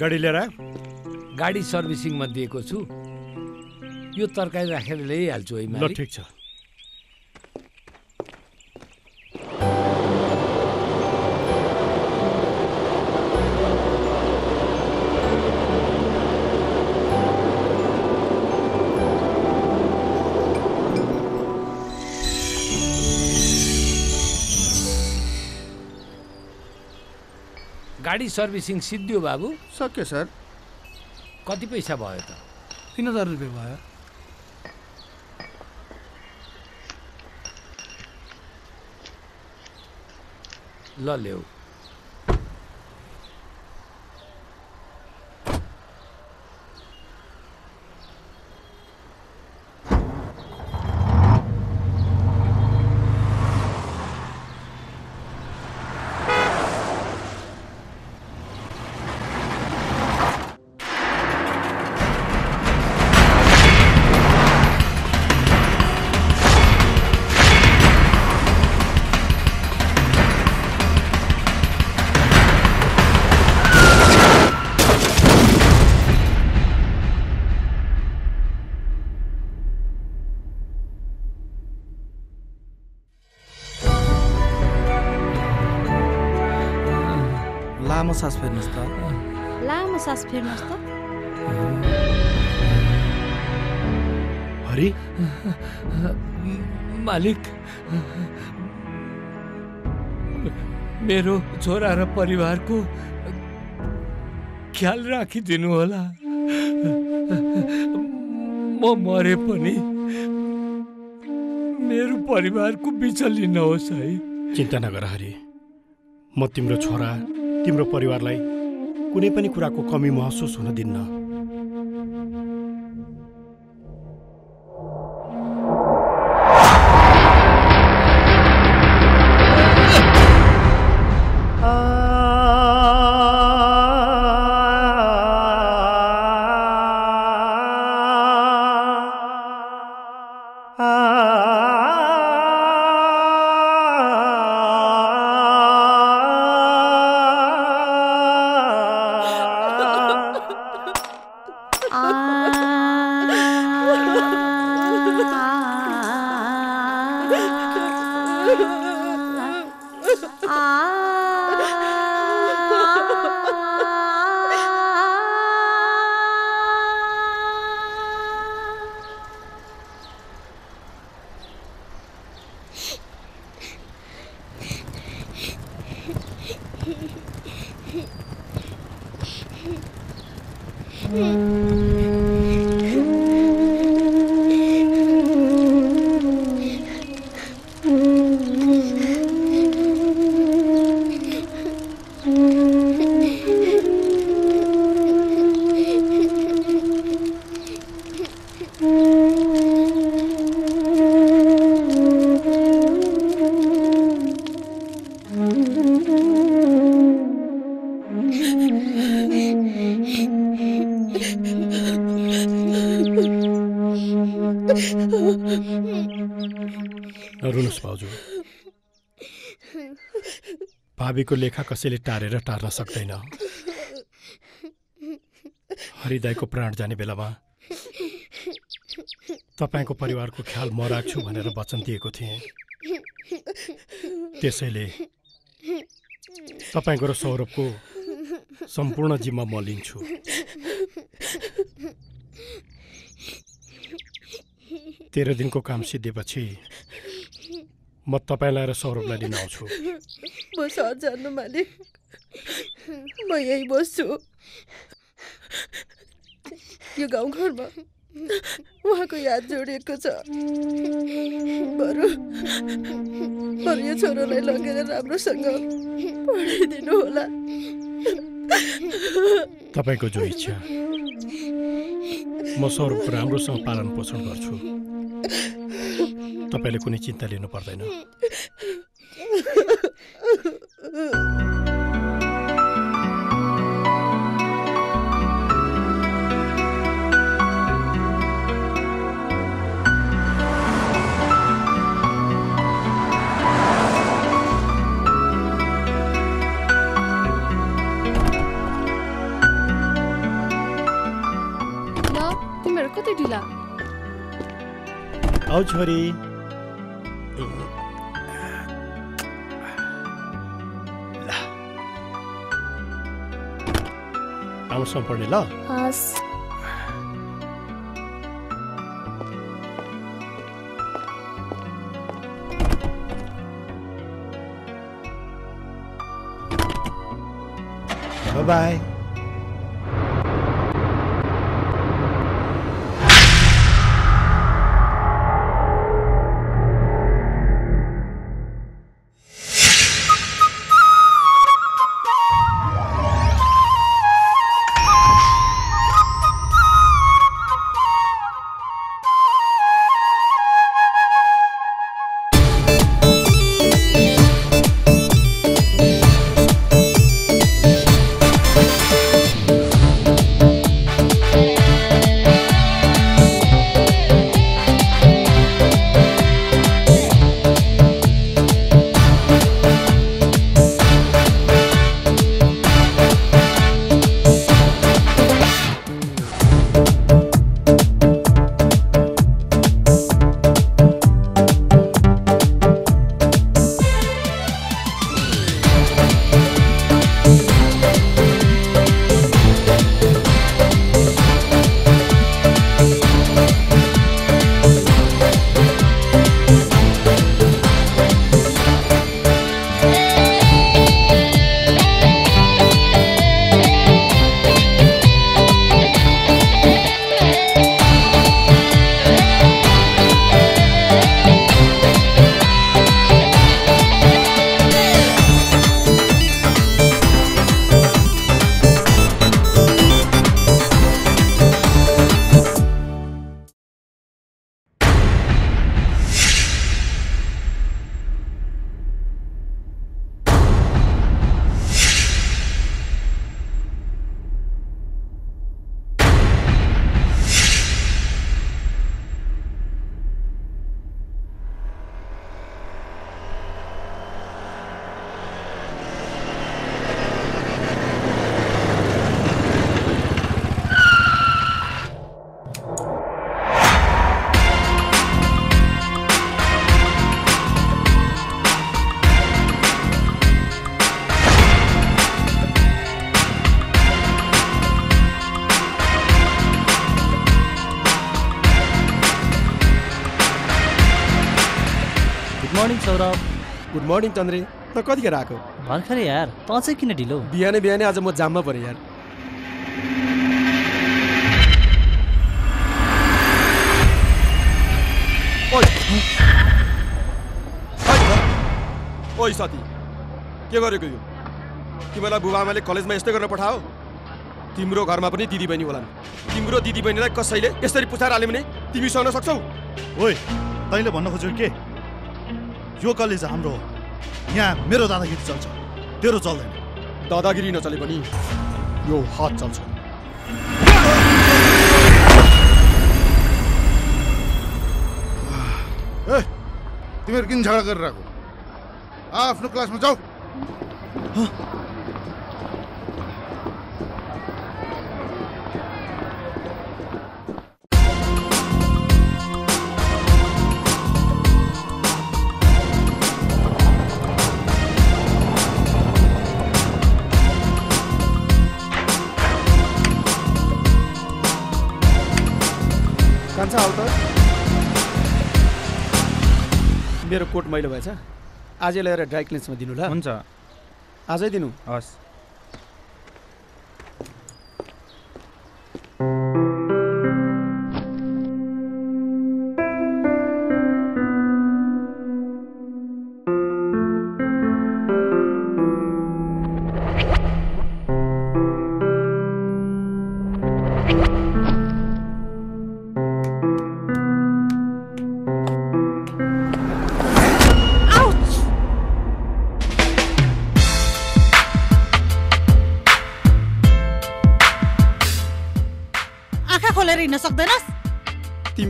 गाडी लिएर गाडी सर्भिसिङमा दिएको छु। यो तरकारी राखेर ल्याइहाल्छु है मालिक। ल ठिक छ। गाडी सर्भिसिङ सिद्धियो बाबु? सक्यो सर। कति पैसा भयो त? 3000 रुपैयाँ भयो। ल ल्याऊ। सास फेर्नुस् त, लामो सास फेर्नुस् त। हरि मालिक, मेरो छोरा र परिवारको ख्याल राखिदिनु होला। म मरे पनि मेरो परिवारको बिचली नहोस् है। चिन्ता नगर हरि, म तिम्रो छोरा तिम्रो परिवारलाई कुनै पनि कुराको कमी महसुस हुन दिन्न। भाबीको लेखा कसैले टारेर टार्न सक्दैन। हरिदाईको प्राण जाने बेलामा तपाईँको परिवारको ख्याल म राख्छु भनेर वचन दिएको थिएँ। त्यसैले तपाईँको र सौरभको सम्पूर्ण जिम्मा म लिन्छु। तेह्र दिनको काम सिद्धेपछि म तपाईँलाई र सौरभलाई लिन आउँछु। म सजानु मालिक, म यही बस्छु। यो गाउँघरमा उहाँको याद जोडिएको छ। बरु बरु यो छोरोलाई लगेर राम्रोसँग पढाइदिनु होला। तपाईँको जो इच्छा, म सौरभको राम्रोसँग पालन पोषण गर्छु। तपाईँले कुनै चिन्ता लिनु पर्दैन। आओ छोरी। आमसम पढ्ने ल हस। Bye bye. Good morning Chandre, त कतिखेर आएको? भर्खरै यार, त अझै किन ढिलो? बिहानै बिहानै आज म जाममा परेँ यार। ओइ साथी, के गरेको यो? तिमीलाई बुबाआमाले कलेजमा यस्तै गर्न पठाओ? तिम्रो घरमा पनि दिदीबहिनी होलान्। तिम्रो दिदीबहिनीलाई कसैले यसरी पुछाएर हाल्यो भने तिमी सहन सक्छौ? ओइ, तैँले भन्न खोजेको के? यो कलेज हाम्रो हो, यहाँ मेरो दादागिरी चल्छ, तेरो चल्दैन। दादागिरी नचले पनि यो हात चल्छ। ए तिमीहरू किन झगडा गरिरहेको? आफ्नो क्लासमा जाऊ। मेरो कोट मैलो भएछ, आज ल्याएर ड्राई क्लिन्समा दिनु ल। हुन्छ, आजै दिनु। हस्।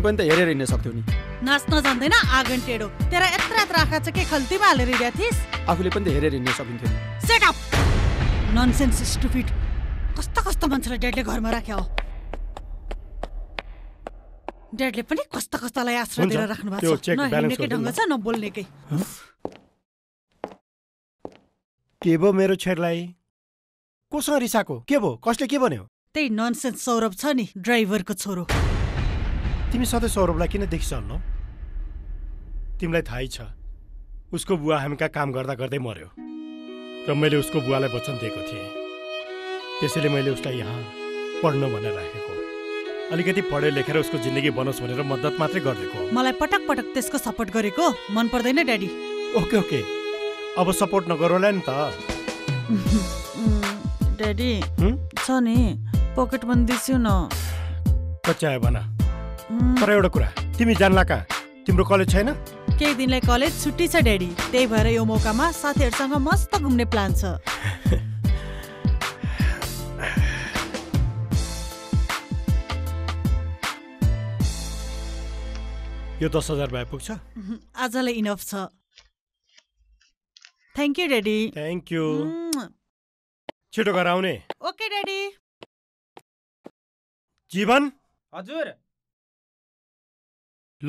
पनि त हेरेर हिँड्न सक्थ्यौ नि। नाच्न जान्दैन आँगन टेढो, तेरा यत्र यत्र आँखा छ के खल्तीमा हालेर हिँडेको थिइस्? आफूले पनि त हेरेर हिँड्न सकिन्थ्यो। Set up nonsense stupid. कस्ता कस्ता मान्छेलाई ड्याडले घरमा राख्या हो। डेडले पनि कस्ता कस्तालाई आश्रय दिएर राख्नु भएको छ। न हिँड्नेकै ढङ्ग छ न बोल्नेकै। के भो मेरो छेडलाई? कोसँग रिसाको? के भो? कसले के भन्यो? त्यही ननसेन्स सौरभ छ नि, ड्राइभरको छोरो। तिमी सधैँ सौरभलाई किन देखिसक्नु? तिमीलाई थाहै छ उसको बुवा हामीका काम गर्दा गर्दै मर्यो र मैले उसको बुवालाई वचन दिएको थिएँ। त्यसैले मैले उसलाई यहाँ पढ्न भनेर राखेको, अलिकति पढे लेखेर उसको जिन्दगी बनोस् भनेर मद्दत मात्रै गरिदिएको। मलाई पटक पटक त्यसको सपोर्ट गरेको मन पर्दैन ड्याडी। ओके ओके, अब सपोर्ट नगरौँला नि त ड्याडी। छ नि पकेट पनि दिस्यौ न कच्चा भन। तर एउटा कुरा, तिमी जान्ला कहाँ? तिम्रो कलेज छैन? केही दिनलाई कलेज छुट्टी छ ड्याडी, त्यही भएर यो मौकामा साथीहरूसँग मस्त घुम्ने प्लान छ। यो 10,000 भए पुग्छ? आजलाई इनफ छ। Thank you daddy. Thank you. छिटो घर आउने। Okay daddy. जीवन। हजुर।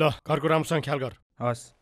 ल घरको राम्रोसँग ख्याल गर। हस्।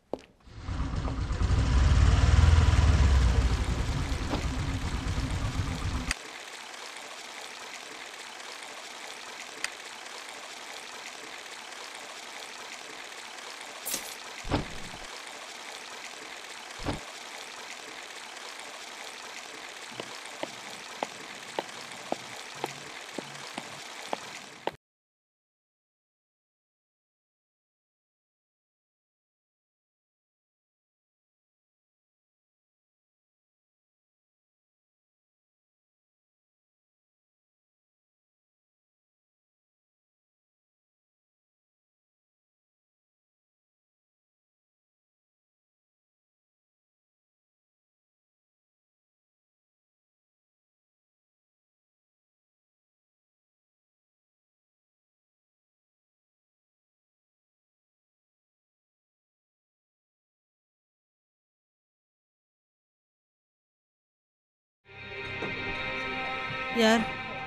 यार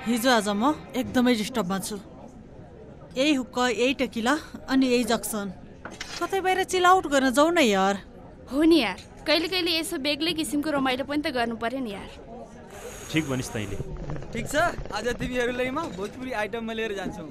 हिजो आज म एकदमै डिस्टर्बमा छु। यही हुक्का, यही टेकिला अनि यही जक्सन। कतै बाहिर चिल आउट गर्न जाउँ न यार। हो नि यार, कहिले कहिले यसो बेग्लै किसिमको रमाइलो पनि त गर्नु पर्यो नि यार। ठिक भनिस् तैले। ठिक छ, आज तिमीहरूलाई म भोजपुरी आइटममा लिएर जान्छु।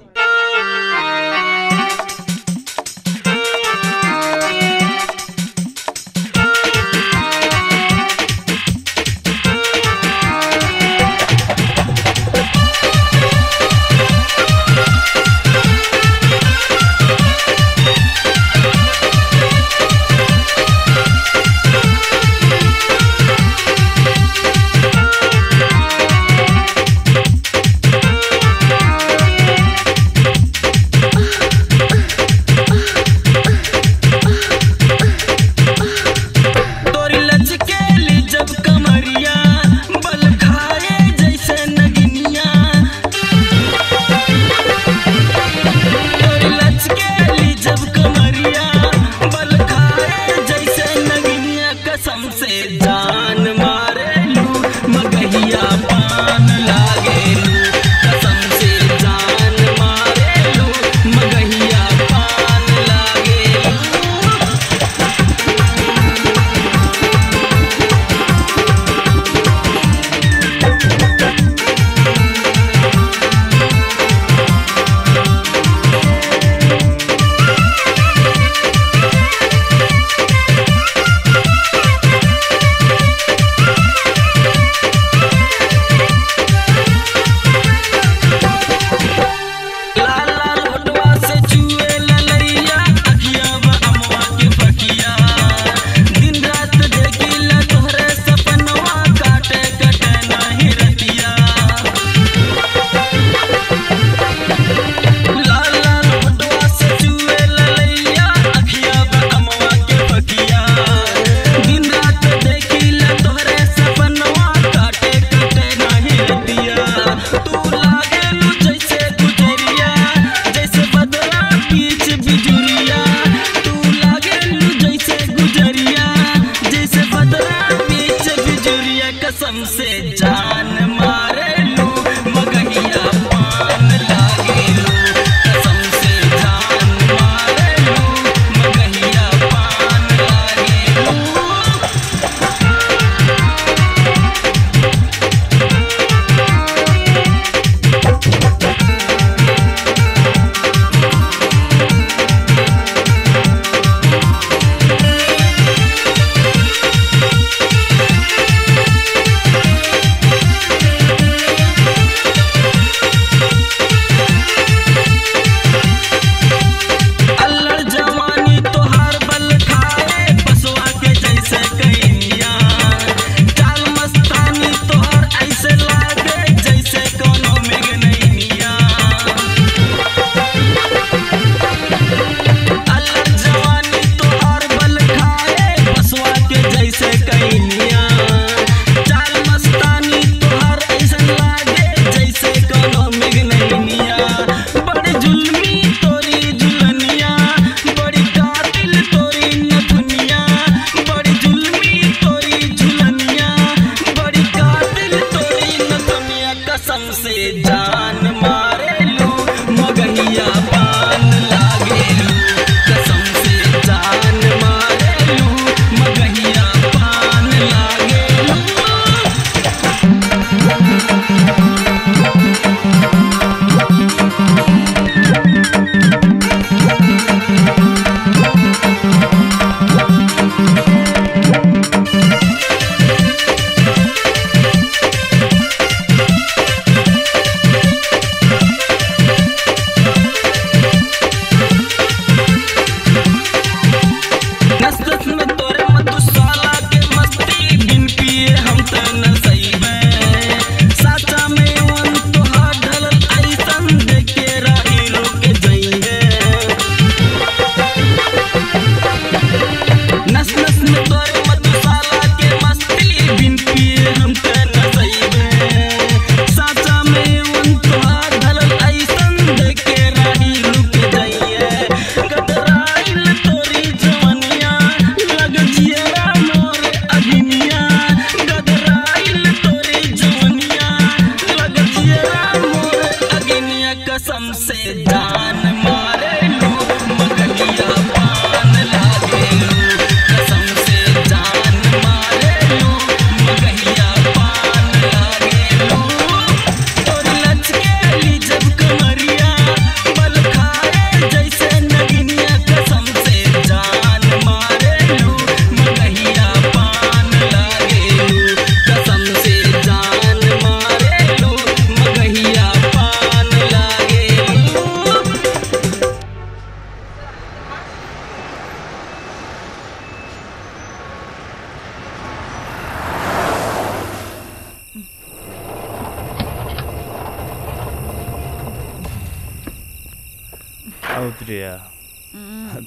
उत्रिया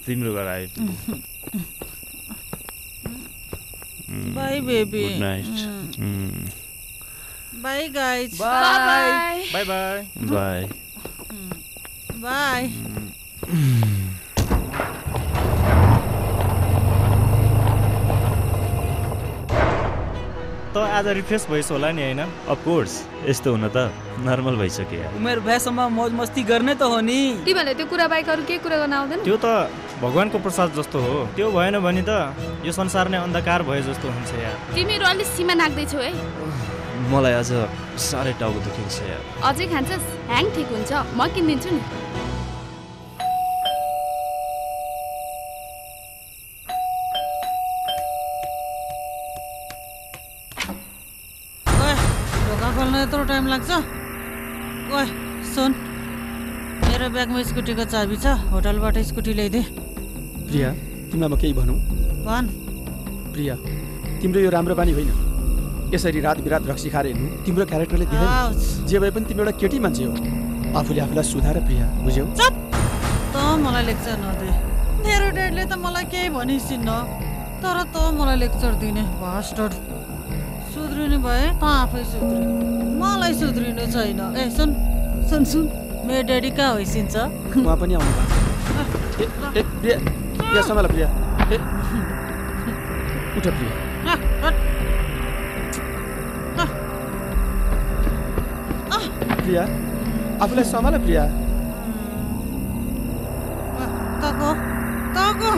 तिम्रो घर आए bye baby good night bye guys bye bye bye bye bye तो आज रिफ्रेश भइस होला नि हैन। अफ कोर्स यस्तो हुन त नर्मल भइसक्यो। उमेर भएसम्म मौज मस्ती गर्ने त हो नि। तिमीले त्यो कुरा बाहेक अरु के कुरा गर्न आउँदैन? त्यो त भगवानको प्रसाद जस्तो हो। त्यो भएन भने त यो संसार नै अन्धकार भए जस्तो हुन्छ यार। तिमीहरु अलि सीमा नाक्दै छौ है। मलाई आज सारै टाउको दुखिन्छ यार। अझै खान्छस्? ह्याङ ठीक हुन्छ। म किन्दिन्छु नि। तो टाइम लग सुन मेरे बैग में स्कूटी का चाबी छ होटल बाट स्कूटी ल्याइदे। प्रिया तिमीलाई म केही भनौं? भन प्रिया। तिम्रो यो राम्रो बानी होइन यसरी रात बिरात रक्सी खाएर हिँड्नु तिम्रो क्यारेक्टरले दिदैन। जे भए पनि तिमी एउटा केटी मान्छे हो आफूले आफूलाई सुधार प्रिया बुझ्यौ? चुप त मलाई लेक्चर नदे। मेरो ड्याडले त मलाई केही भनिसिन्न तर त मलाई लेक्चर दिने बास्टर्ड। सुध्रिनु भए त आफै सुध्रिनु मलाई सुध्रिनु छैन। ए सुन सुन सुन मेरो ड्याडी कहाँ होइसिन्छ? उहाँ पनि आउनु भएको। ए प्रिया यहाँ सम्हाल प्रिया। ए उठ प्रिया। प्रिया आफूलाई सम्हाल प्रिया। तको तको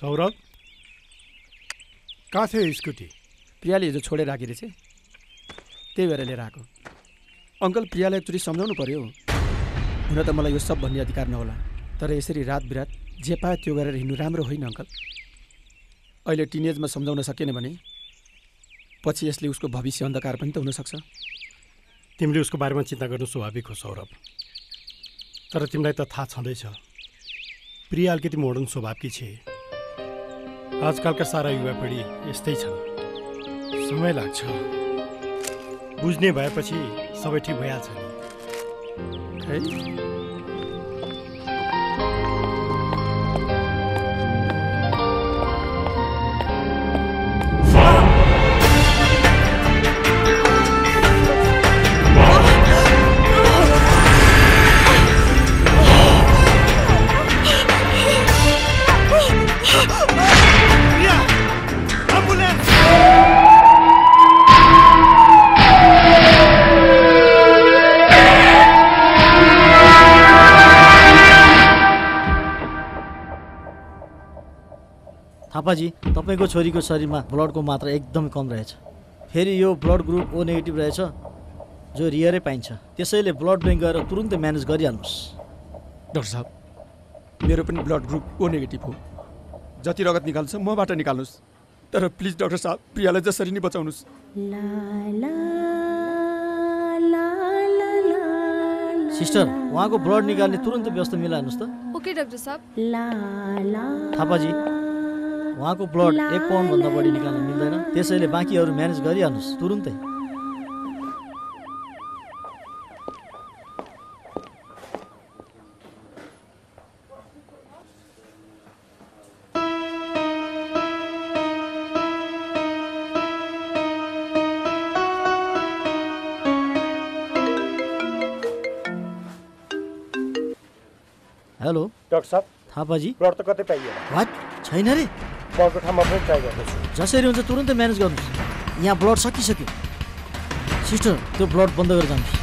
सौरभ कहाँ थियो स्कुटी? प्रियाले हिजो छोडेर राखे रहेछ त्यही भएर लिएर आएको। अङ्कल प्रियालाई एकचोटि सम्झाउनु पर्यो। हुन त मलाई यो सब भन्ने अधिकार नहोला तर यसरी रात बिरात जे पायो त्यो गरेर हिँड्नु राम्रो होइन अङ्कल। अहिले टिनेजमा सम्झाउन सकेन भने पछि यसले उसको भविष्य अन्धकार पनि त हुनसक्छ। तिमीले उसको बारेमा चिन्ता गर्नु स्वाभाविक हो सौरभ तर तिमीलाई त थाहा छँदैछ प्रिया अलिकति मोडर्न स्वभावकी छे। आजकलका सारा युवा पिँढी यस्तै छन्। समय लाग्छ बुझ्ने भएपछि सबै ठिक भइहाल्छ। थापाजी तपाईको छोरीको शरीरमा ब्लडको मात्रा एकदम कम रहेछ। फेरि यो ब्लड ग्रुप ओ नेगेटिभ रहेछ जो रियरै पाइन्छ। त्यसैले ब्लड ब्याङ्क गएर तुरुन्तै म्यानेज गरिहाल्नुहोस्। डाक्टर साहब मेरो पनि ब्लड ग्रुप ओ नेगेटिभ हो। जति रगत निकाल्छ मबाट निकाल्नुहोस् तर प्लिज डाक्टर साहब प्रियालाई जसरी नि बचाउनुहोस्। सिस्टर उहाँको ब्लड निकाल्ने तुरुन्तै व्यवस्था मिलाउनुहोस् त। ओके डाक्टर साहब। थापाजी उहाँको ब्लड 1 पाउन्ड भन्दा बढी निकाल्न मिल्दैन त्यसैले बाँकीहरू म्यानेज गरिहाल्नुहोस् तुरुन्तै। हेलो डॉक्टर साहब थापा जी ब्लड तो कतै पाइयो वाट छैन रे ब्लडको ठाउँमा पनि ट्राई गर्दैछु जसरी हुन्छ तुरुन्तै म्यानेज गर्नुस् यहाँ ब्लड सकिसक्यो सिस्टर त्यो ब्लड बन्द गरेर जानु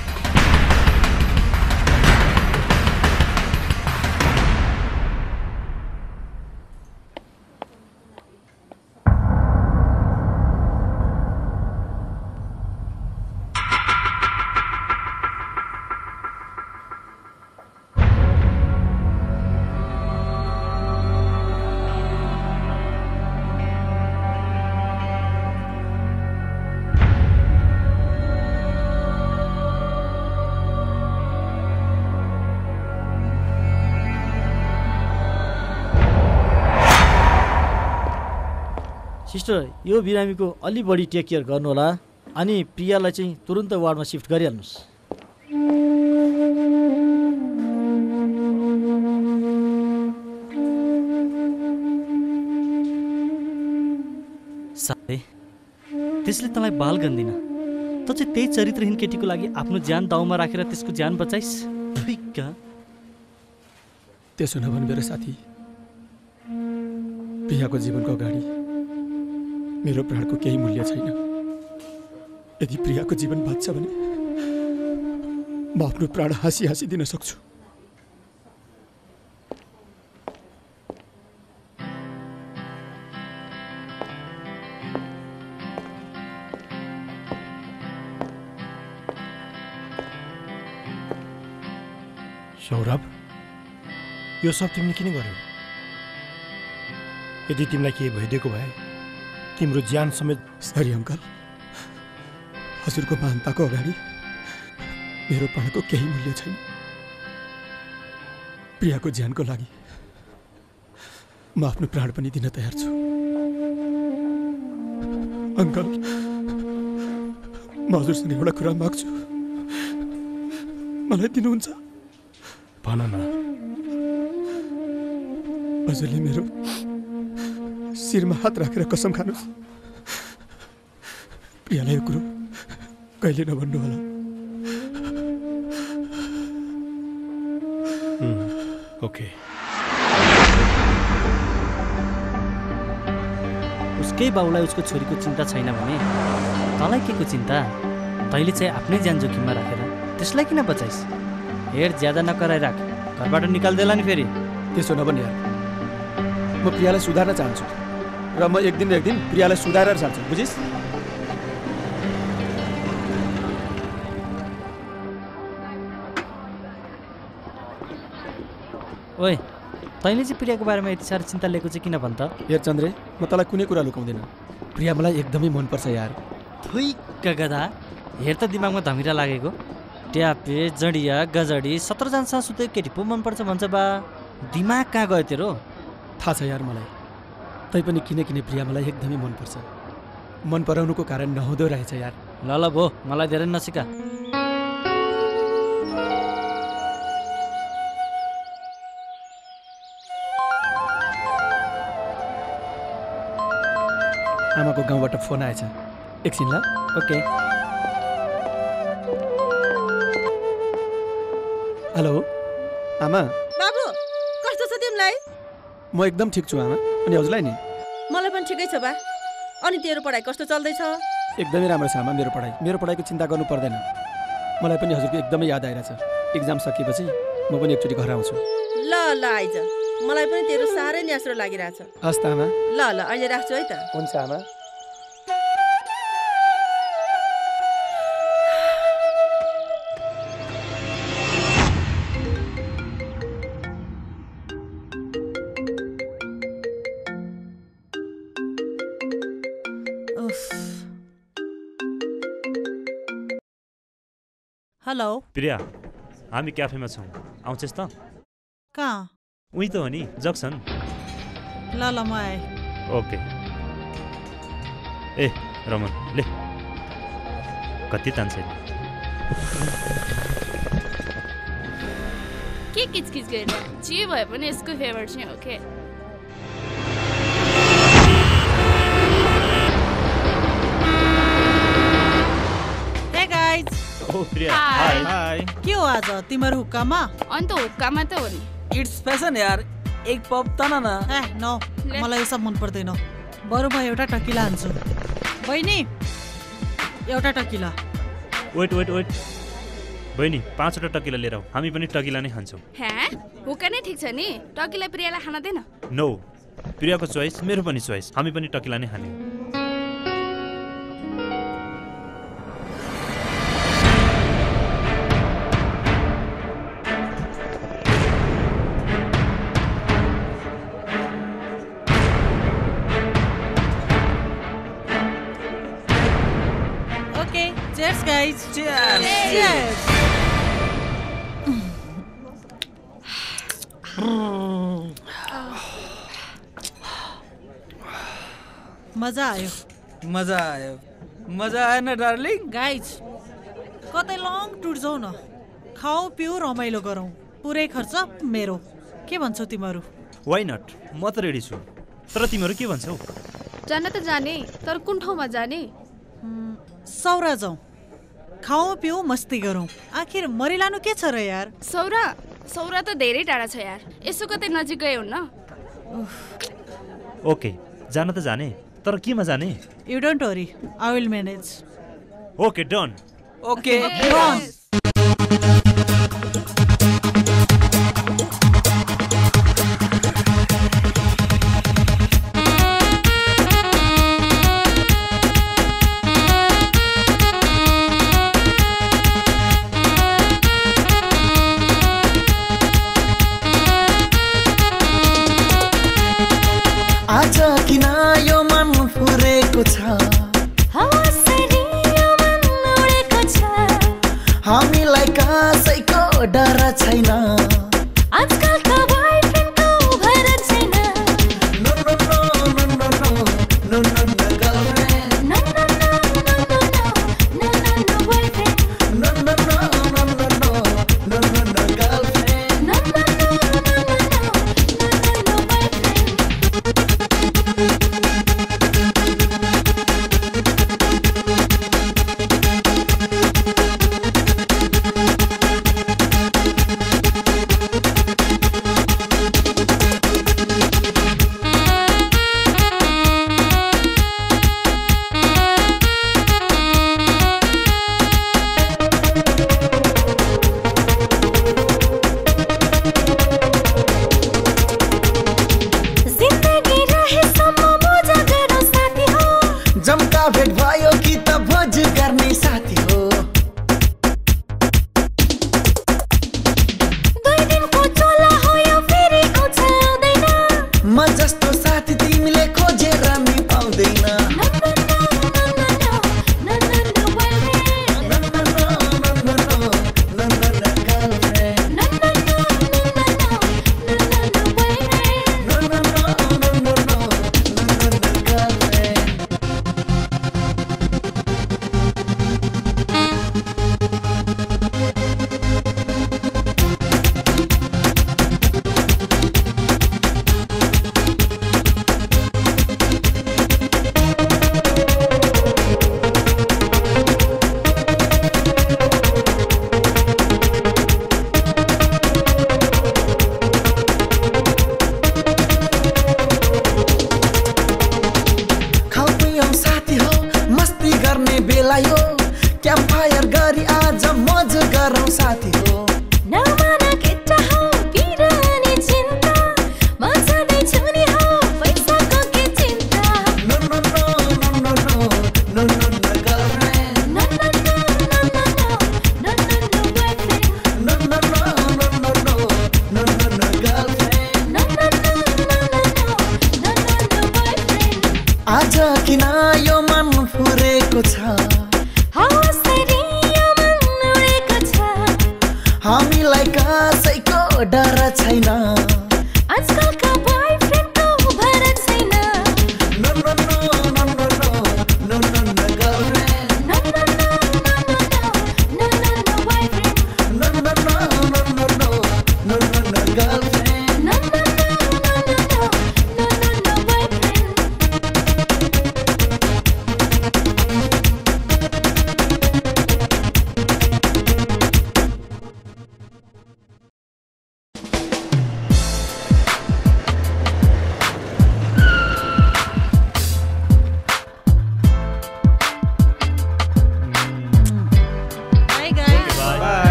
सिस्टर यो बिरामी को अलि बढी टेक केयर गर्नु होला अनि प्रियालाई चाहिँ तुरुन्त वार्डमा शिफ्ट गरिहाल्नुस् साथै त्यसले तँलाई बाल गन्दिन त चाहिँ त्यही चरित्रहीन केटीको लागि आफ्नो ज्यान दाउमा राखेर त्यसको ज्यान बचाइस् ठिक त्यसो नभन मेरो साथी प्रियाको जीवनको अगाडि मेरो प्राणको केही मूल्य छैन यदि प्रियाको जीवन बाँच्छ भने म आफ्नो प्राण हाँसी दिन सक्छु सौरभ यो सब तिमीले किन गर्यौ यदि तिमीलाई के भइदिएको भए तिम्रो ज्यान समेत सरी अंकल हजुरको महानताको अगाडि मेरो प्राणको केही मूल्य छैन प्रियाको ज्यानको लागि म आफ्नो प्राण पनि दिन तयार छु अंकल म हजुरसँग एउटा कुरा माग्छु मलाई दिनुहुन्छ भन न हजुरले मेरो शिरमा हात राखेर कसम खानुस् प्रियालाई यो कुरो कहिले नभन्नु होला ओके उसकै बाउलाई उसको छोरीको चिन्ता छैन भने तँलाई के को चिन्ता तैँले चाहिँ आफ्नै ज्यान जोखिममा राखेर त्यसलाई किन बचाइस् हेर ज्यादा नकराइ राख घरबाट निकाल्देला नि फेरि त्यसो नभन् यार म प्रियालाई सुधार्न चाहन्छु र म एक दिन प्रियालाई सुधारेर जान्छु बुझिस् ओइ तैँले चाहिँ प्रियाको बारेमा यति साह्रो चिन्ता लिएको चाहिँ किन भन त यार चन्द्रे म तँलाई कुनै कुरा लुकाउँदिन प्रिया मलाई एकदमै मनपर्छ यार थुइ गगदा हेर त दिमागमा धमिरा लागेको ट्यापे जडिया गजडी 17 जनासँग सुतेको केटी पो मनपर्छ भन्छ बा दिमाग कहाँ गयो तेरो थाहा छ यार मलाई तैपनि किन प्रिया मलाई एकदमै मनपर्छ मन पराउनुको कारण नहुँदो रहेछ यार ल भो मलाई धेरै नसिका आमाको गाउँबाट फोन आएछ एकछिन ल ओके हेलो आमा बाबु कस्तो छ तिमीलाई म एकदम ठिक छु आमा अनि हजुरलाई नि मलाई पनि ठिकै छ बा अनि तेरो पढाइ कस्तो चल्दैछ एकदमै राम्रो छ आमा मेरो पढाइको चिन्ता गर्नु पर्दैन मलाई पनि हजुरको एकदमै याद आइरहेछ एक्जाम सकिएपछि म पनि एकचोटी घर आउँछु ल ल आइज मलाई पनि तेरो साह्रै न्यास्रो लागिरहेछ हस् त आमा ल ल अहिले राख्छु है त हुन्छ आमा हेलो प्रिया हामी क्याफेमा छौं आउँछस् त कहाँ उही त हो नि जक्सन ल ल म आए ओके ए रमन ले कति तान्छ के किचकिच गर्ने जे भए पनि यसको फेभर चाहिँ ओके हे गाइज ओ प्रिया हाय हाय के हो आज तिम्रो हुक्कामा अनि त हुक्कामा त हो नि इट्स फॅशन यार. एक पब ताना ना नो मला हे सब मन पर्दैन. बरु म एउटा टकिला हान्छु. बहिनी एउटा टकिला. वेट वेट वेट बहिनी 5 वटा टकिला लिएर आऊ. हामी पनि टकिला नै खान्छौँ. हे होका नै ठीक छ नि. टकिला प्रियालाई खान देन. नो प्रियाको चोइस मेरो पनि चोइस. हामी पनि टकिला नै खाने. Cheers guys. Cheers. Cheers. मजा आयो. मजा आयो. मजा आयो न डार्लिङ. गाइज कतै लङ टुर जाऊ न. खाऊ पिउ रमाइलो गरौँ. पुरै खर्च मेरो. के भन्छौ तिमीहरू? Why not. म त रेडी छु. तर तिमीहरू के भन्छौ? जान त जाने तर कुन ठाउँमा जाने? सौरा जाऊ. खाऊ पिऊ मस्ती गरौँ. आखिर मरिलानु के छ र यार? सौरा सौरा त धेरै टाढा छ यार. यसो कतै नजिक गए हुन्न? ओके जान त जाने तर केमा जाने? You don't worry I will manage. Okay done. Okay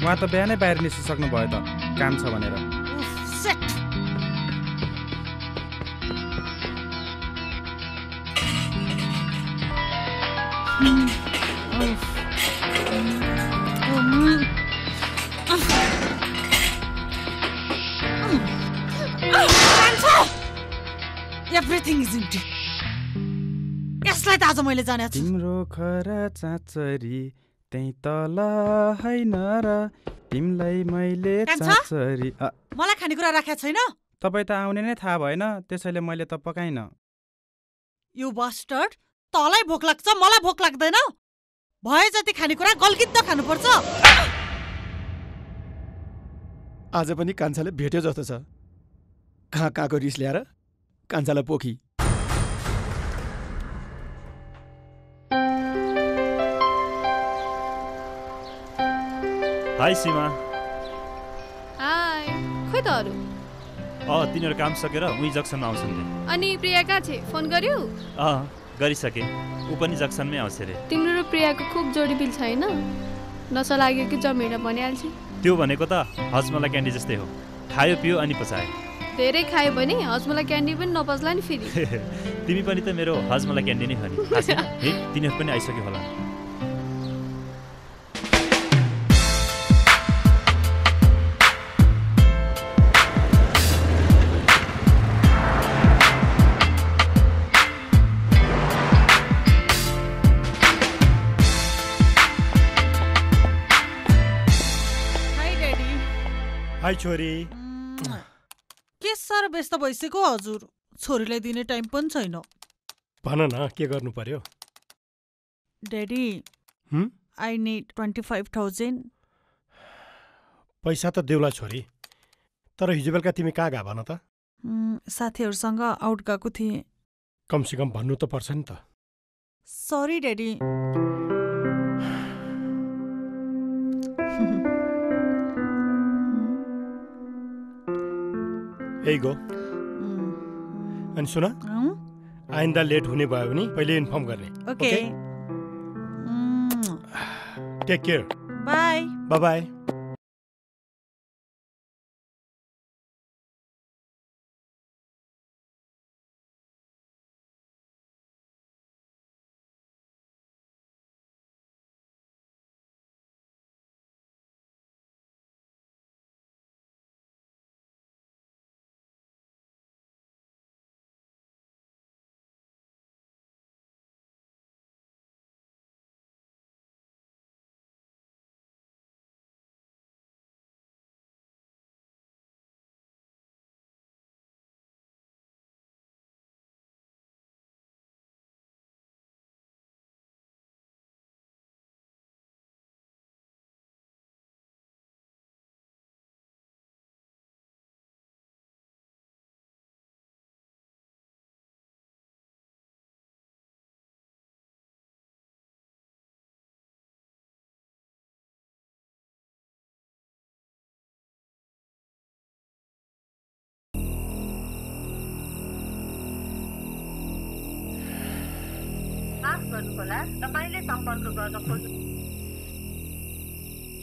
वहाँ तो बिहानै बाहिर निस्किसक्नु भयो त काम छ भनेर। Everything is empty. यसलाई त आज मैले जानेछु। तिम्रो खरा चाचरी त्यही तल हैन र तिमलाई मैले चाचरी। मलाई खाने कुरा राखेको छैन। तपाई त आउने नै थाहा भएन, त्यसैले मैले त पकाइन। यो बस्टर्ड तलाई भोक लाग्छ, मलाई भोक लाग्दैन। भए जति खाने कुरा गल्कित खानु पर्छ। आज पनि कान्छाले भेट्यो जस्तो छ। कहाँ कहाँको रिस ल्याएर कान्छालाई पोखी। हाय सीमा। हाय। खोइ त अरु। तिनीहरु काम सकेर उही जक्सनमा आउँछन्। अनि प्रियाका छे फोन गर्यो? गरिसके। उ पनि जक्सनमै आउँछ रे। तिम्रो र प्रियाको खुब जोडी बिल छैन? नसा लाग्यो कि जमेरा भनिहाल्छ। त्यो भनेको त हजमला क्यान्डी जस्तै हो। खायो पियो अनि पचायो। धेरै खायो भने हजमला क्यान्डी पनि नपचला नि फेरि। तिमी पनि त मेरो हजमला क्यान्डी नै खानी। तिनीहरु पनि आइसक्यो होला। हाय ड्याडी। हाय छोरी। के सर व्यस्त भइसक्यो हजुर, छोरीलाई दिने टाइम पनि छैन। भन न के गर्नु पर्यो? Daddy I need 25,000। पैसा त देउला छोरी, तर हिजो बेलुका तिमी कहाँ गए भन त? साथीहरूसँग आउट गएको थिएँ। कमसेकम भन्नु त पर्छ नि त। Sorry daddy. गो अनि सुन, आइन्दा लेट हुने भयो भने पहिले इन्फर्म गर्ने। Okay, take care, bye. Bye bye.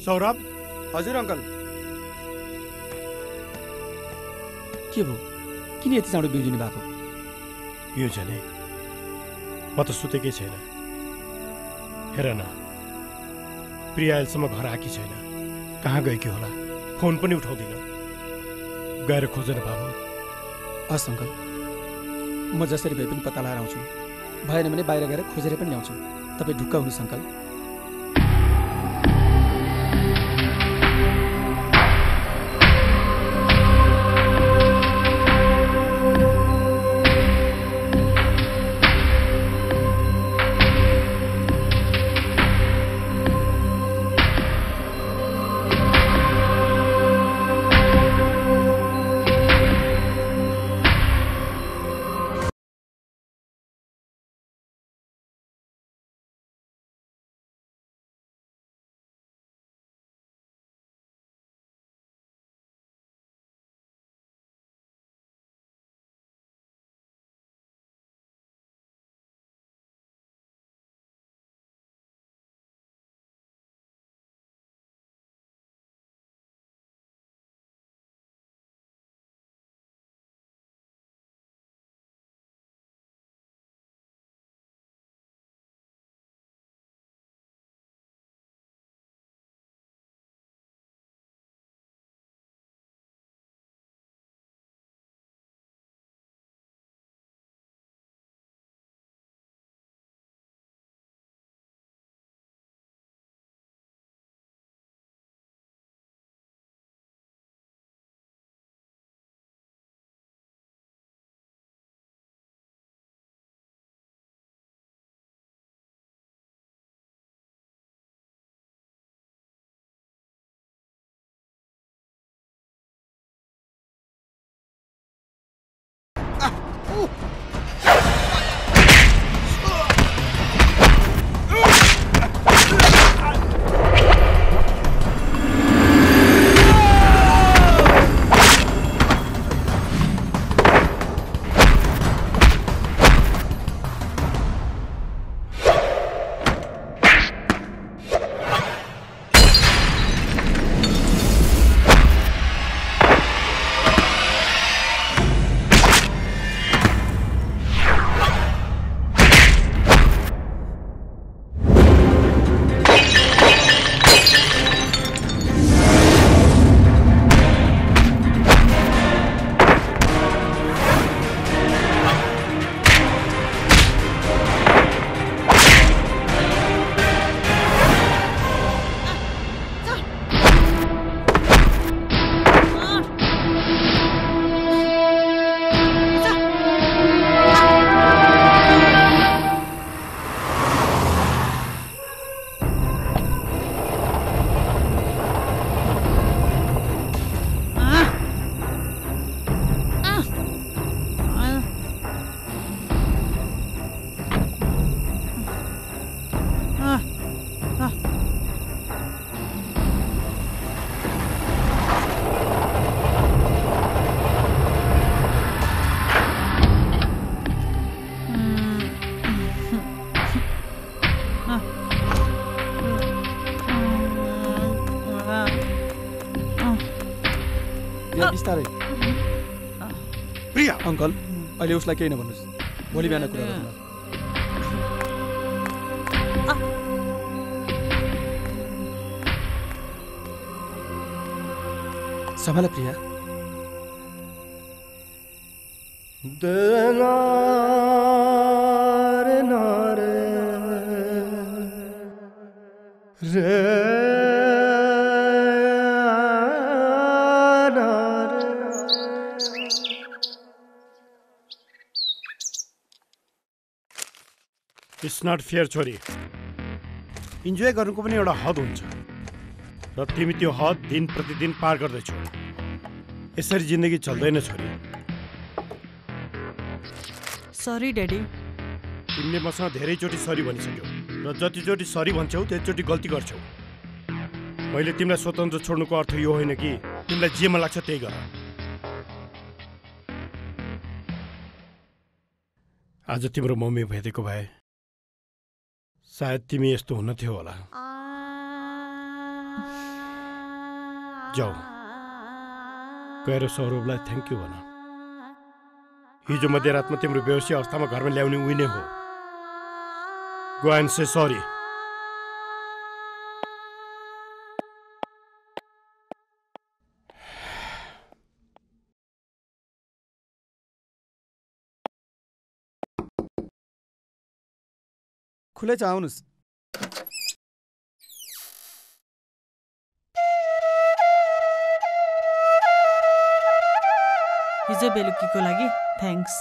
Saurabh. हजुर अंकल। के भो किन यति चाँडो बिउजिनु भएको? यो झले म त सुतेकै छैन। हेर न, प्रिया अहिलेसम्म घर आएकी छैन। कहाँ गएकी होला? फोन पनि उठाउँदिन। गएर खोज न बाबु। हस् अंकल, म जसरी भए पनि पत्ता लगाएर आउँछु। भएन भने बाहिर गएर खोजेर पनि ल्याउँछु। तपाईँ ढुक्क हुनुहोस् अंकल। प्रिया अंकल अहिले उसलाई केही नभन्नुस् भोलि बिहान कुरा गरौँ। सम्हाल प्रिया। It's not fair, छोरी। Enjoy गर्नुको पनि एउटा हद हुन्छ र तिमी त्यो हद दिन प्रतिदिन पार गर्दैछौ। यसरी जिन्दगी चल्दैन छोरी। Sorry daddy. तिमीले मसँग धेरैचोटी सरी भनिसक्यौ र जतिचोटी सरी भन्छौ त्यतिचोटी गल्ती गर्छौ। मैले तिमीलाई स्वतन्त्र छोड्नुको अर्थ यो होइन कि तिमीलाई जे मन लाग्छ त्यही गर। आज तिम्रो मम्मी भेटेको भए सायद तिमी यस्तो हुन थियो होला। जाऊ गएर सौरभलाई थ्याङ्क यू भन। हिजो मध्यरातमा तिम्रो बेहोसी अवस्थामा घरमा ल्याउने उही नै हो। Go and say sorry. खुले चाहनुस् हिजो बेलुकीको लागि थ्याङ्क्स।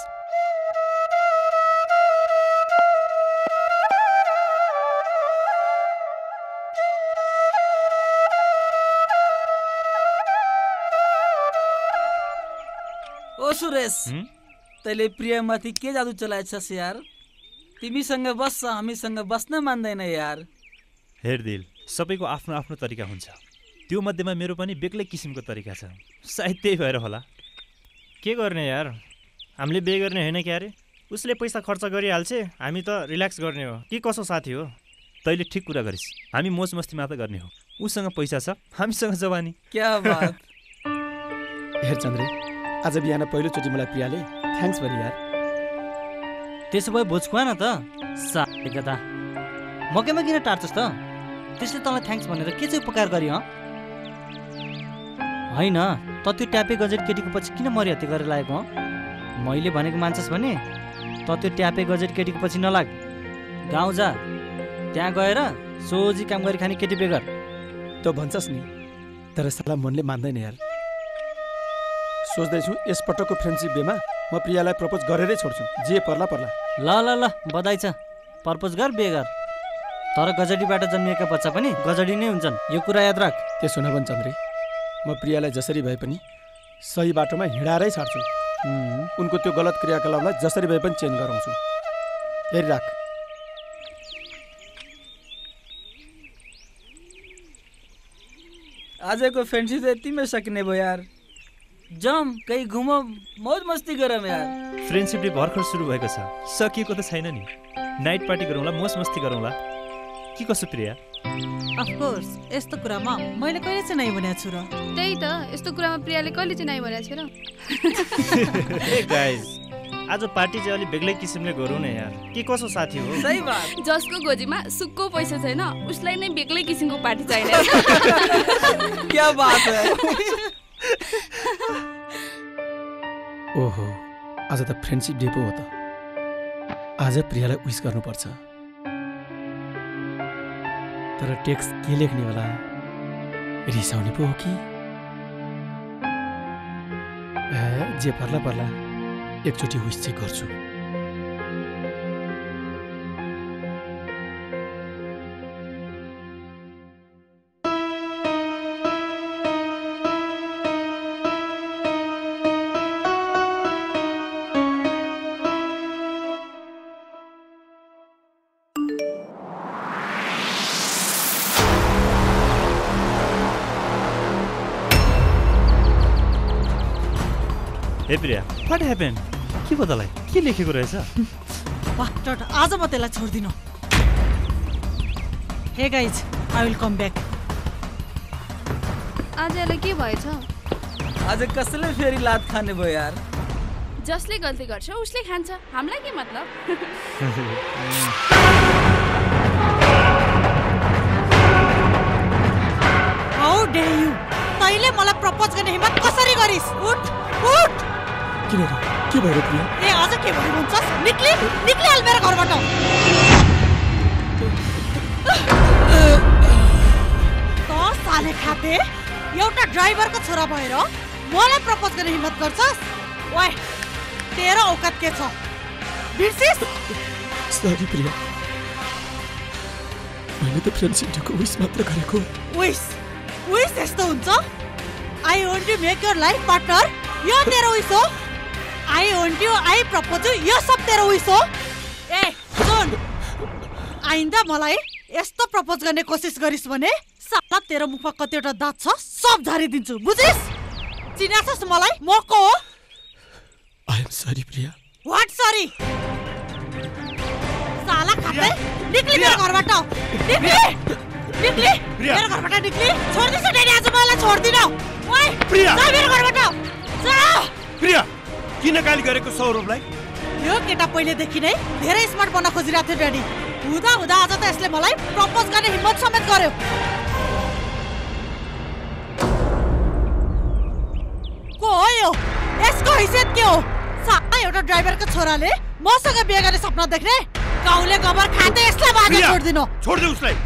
ओ सुरेश तैले प्रियामाथि के जादु चलाएछस् यार? तिमीसँग बस्छ हामीसँग बस्न मान्दैन यार। हेर दिल सबैको आफ्नो आफ्नो तरिका हुन्छ। त्यो मध्येमा मेरो पनि बेग्लै किसिमको तरिका छ। सायद त्यही भएर होला। के गर्ने यार हामीले बे गर्ने होइन क्या अरे। उसले पैसा खर्च गरिहाल्छ हामी त रिल्याक्स गर्ने हो कि कसो साथी हो। तैँले ठिक कुरा गरिस् हामी मोज मस्ती मात्र गर्ने हो। उसँग पैसा छ हामीसँग जवानी। क्या बात। हेर चन्द्रे आज बिहान पहिलोचोटि मलाई प्रियाले थ्याङ्क्स भने यार। त्यसो भए भोज खुवा न त। सादा मकैमा किन टार्छस् त? त्यसले तँलाई थ्याङ्क्स भनेर के चाहिँ उपकार गरे? होइन त त्यो ट्यापे गजेट केटीको पछि किन मरिहत्या गरेर लागेको? मैले भनेको मान्छस् भने त त्यो ट्यापे गजेट केटीको पछि नलाग। गाउँ जा त्यहाँ गएर सोझी काम गरी खाने केटी बेगर। तँ भन्छस् नि तर साला मनले मान्दैन यार। सोच्दैछु यसपटकको फ्रेन्डसिप बेमा म प्रियालाई प्रपोज गरेरै छोड्छु जे पर्ला पर्ला। ल बधाई छ। प्रपोज गर बेगर तर गजडीबाट जन्मिएका बच्चा पनि गजडी नै हुन्छन् यो कुरा याद राख। त्यसो नभन् चन्द्रे म प्रियालाई जसरी भए पनि सही बाटोमा हिँडाएरै छाड्छु। उनको त्यो गलत क्रियाकलापलाई जसरी भए पनि चेन्ज गराउँछु। हेरि राख। आजको फ्रेन्डशिप यतिमै सकिने भयो यार। जम कही घुमौ, मौज मस्ती गरौँ यार। फ्रेन्डशिप डे भर्खर सुरु भएको छ, सकिएको त छैन नि। नाइट पार्टी गरौँला, मौज मस्ती गरौँला। के कसो प्रिया? अफ कोर्स यस्तो कुरामा मैले कहिले चाहिँ नाइ भनेको छु र। त्यही त, यस्तो कुरामा प्रियाले कहिले चाहिँ नाइ भनेको छैन। हे गाइस, आज पार्टी चाहिँ अलि बेग्लै किसिमले गरौँ न यार। के कसो साथी हो? सही बात। जसको गोजीमा सुक्को पैसा छैन उसलाई नै बेग्लै किसिमको पार्टी चाहिन्छ। क्या बात है। ओहो, आज त फ्रेन्डशिप डे पो हो त। आज प्रियालाई विश गर्नुपर्छ। तर टेक्स्ट के लेख्ने होला? रिसाउने पो हो कि? जे पर्ला पर्ला एकचोटि विश चाहिँ गर्छु। हे प्रिया, व्हाट ह्यापेन्ड? के भयो तलाई? के लेखेको रहेछ? वाट, आज म त्यसलाई छोड्दिन। Hey guys, I will come back. आज यसलाई के भएछ? आज कसले फेरि लात खाने भयो यार? जसले गल्ती गर्छ उसले खान्छ, हामीलाई के मतलब? How dare you? तैले मलाई प्रपोज गर्ने हिम्मत कसरी गरिस्? उठ उठ। के भएर प्रिया? ए आज के भएर भन्छस्? निक्ले निक्ले हाल मेरो घरबाट। तो साले खाते, एउटा ड्राइभरको छोरा भएर मलाई प्रपोज गर्ने हिम्मत गर्छस्? ओए, तेरो औकात के छ? बिर्सिस? सरी प्रिया, मैले त फ्रेन्डसिप डेको विश मात्र गरेको। विश विश यस्तो हुन्छ? I want to make your life partner, यो तेरो विश हो। I want you, I propose you, यो सब तेरो विश हो। ए सुन, आइन्दा मलाई यस्तो प्रपोज गर्ने कोसिस गरिस् भने साला तेरो मुखमा कतिवटा दाँत छ सब झारिदिन्छु, बुझिस्? चिनाछस् मलाई? म को हो? I am sorry Priya. What sorry? साला खाते, निक्ली मेरो घरबाट, निक्ली निक्ली मेरो घरबाट, निक्ली। छोड्दिस् डेडी, आज मलाई छोड्दिन। ओइ प्रिया, जा मेरो घरबाट, जा। प्रिया, किन गाली गरेको सौरभलाई? यो केटा पहिलेदेखि नै धेरै स्मार्ट बन्न खोजिरहेको थियो ड्याडी। हुँदा हुँदा आज त यसले मलाई प्रपोज गर्ने हिम्मत समेत गर्यो। को हो यो? यसको हैसियत के हो? साला एउटा ड्राइभरको छोराले मसँग बिहे गर्ने सपना देख्ने? गाउँले गबर खाते, यसलाई बाजा छोड्दिनु। छोड्दे उसलाई।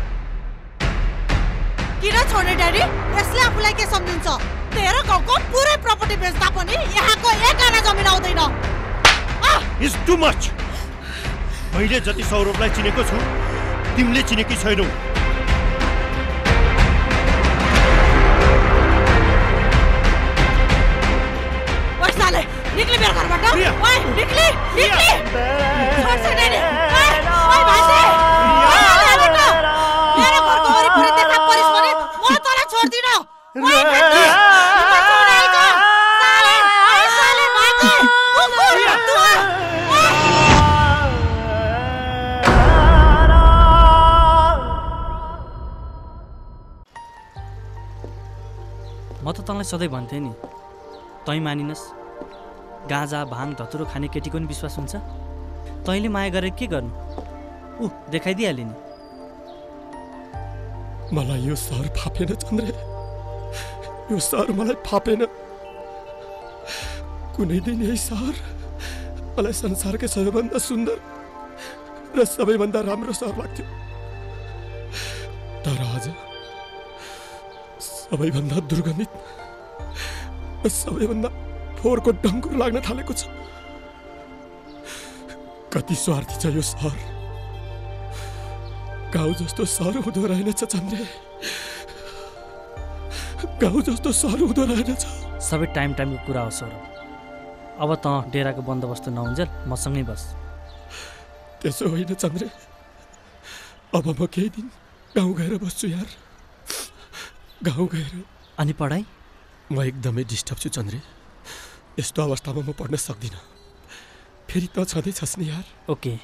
किन छोड्ने ड्याडी? यसले आफूलाई के सम्झिन्छ? तेरो गाउँको पुरै प्रपर्टी बेच्दा पनि यहाँको एक आना जमिन आउँदैन। It's too much. मैले जति सौरभलाई चिनेको छु तिमीले चिनेकी छैनौ। ओइ साले, निक्ले मेरो घरबाट। ओइ निक्ले निक्ले। छोड्छ नि? ओइ भान्जे, आबाट मेरो घरको वरिपरि देखा परिस भने म तँलाई छोड्दिन। ओइ भान्जे, म त तँलाई सधैँ भन्थेँ नि, तैँ मानिनस्। गाँजा भाङ धतुरो खाने केटीको नि विश्वास हुन्छ? तैँले माया गरेर के गर्नु? ऊ देखाइदिइहाले नि। मलाई यो सर फापेन चन्द्रे, यो सर मलाई फापेन। कुनै दिन यही सर मलाई संसारकै सबैभन्दा सुन्दर र सबैभन्दा राम्रो सर लाग्थ्यो। तर आज सबैभन्दा दुर्गमित, सबैभन्दा फोहोरको डङ्कुर लाग्न थालेको छ। कति स्वार्थी छ यो सहर। गाउँ जस्तो सहर हुँदो रहेनछ चन्द्रे, गाउँ जस्तो सहर हुँदो रहेनछ। सबै टाइम टाइमको कुरा हो सौरभ। अब त डेरा को बन्दोबस्त नहुन्जेल मसँगै बस। त्यसो होइन चन्द्र, अब म केही दिन गाउँ गएर बस्छु यार, गाउँ गएर। अनि पढाइ? म एकदमै डिस्टर्ब छु चन्द्र, यस्तो अवस्थामा म पढ्न सक्दिनँ। फेरि त छँदैछस् नि यार। ओके,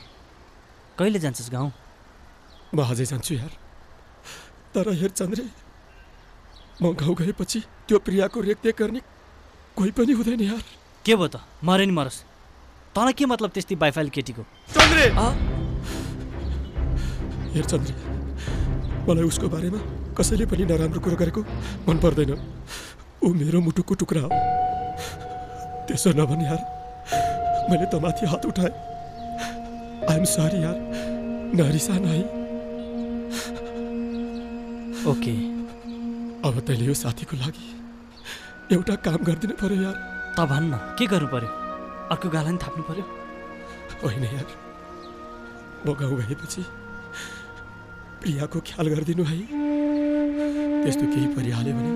कहिले जान्छस् गाउँ? म अझै जान्छु यार, तर हेर चन्द्र, म गाउँ गएपछि त्यो प्रियाको रेखदेख गर्ने कोही पनि हुँदैन यार। के भयो त? मरे नि मरस्, तँलाई के मतलब त्यस्तै बाइफाइल केटीको? चन्द्रे हेर चन्द्रे, मलाई उसको बारेमा कसैले पनि नराम्रो कुरो गरेको मन पर्दैन। ऊ मेरो मुटुको टुक्रा हो। त्यसो नभन यार, मैले त माथि हात उठाएँ। आइएम सरी यार, नरिसा नै। ओके, अब तैँले यो साथीको लागि एउटा काम गरिदिनु पर्यो यार। त भन्न, के गर्नु पर्यो? अर्को गाला नि थाप्नु पर्यो? होइन यार, म गाउँ गएपछि प्रियाको ख्याल गरिदिनु है। त्यस्तो केही परिहाल्यो भने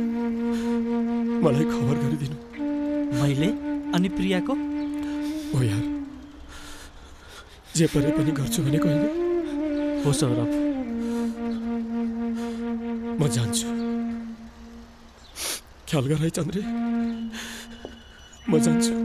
मलाई खबर गरिदिनु। मैले अनि प्रियाको? हो यार, जे परे पनि गर्छु भनेको होइन। हो सौरभ, म जान्छु। ख्याल गर है चन्द्रे, म जान्छु।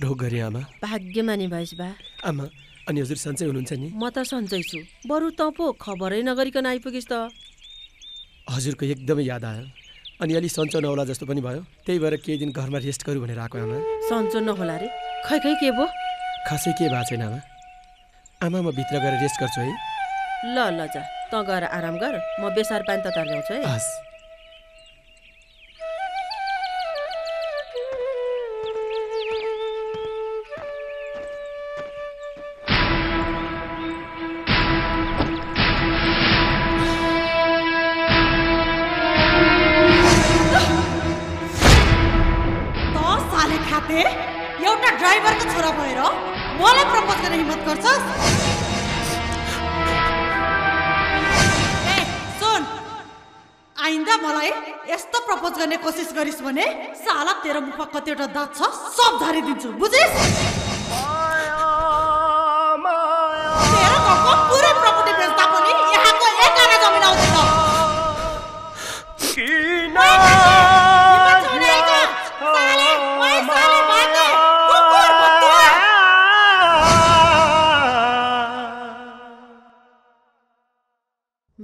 ढोगरी आमा भाग्यमानी भएछ बा। आमा अनि हजुर सन्चै हुनुहुन्छ नि? म त सन्चै छु। बरु त पो खबरै नगरिकन आइपुगिस् त। हजुरको एकदमै याद आयो अनि अलि सन्चो नहोला जस्तो पनि भयो, त्यही भएर केही दिन घरमा रेस्ट गरौँ भनेर आएको। आमा सन्चो नहोला रे? खै खै के भो? खासै के भएको छैन आमा। आमा म भित्र गएर रेस्ट गर्छु है। ल ल जा त गएर आराम गर, म बेसार पानी त तार्छु है। हस्। साला तेरा मुखमा कतिवटा दात छ सब झारिदिन्छु बुझिस? तेरा घरको पुरै प्रपर्टी बेच्दा पनि यहाँको एक आना जमिन आउँदैन।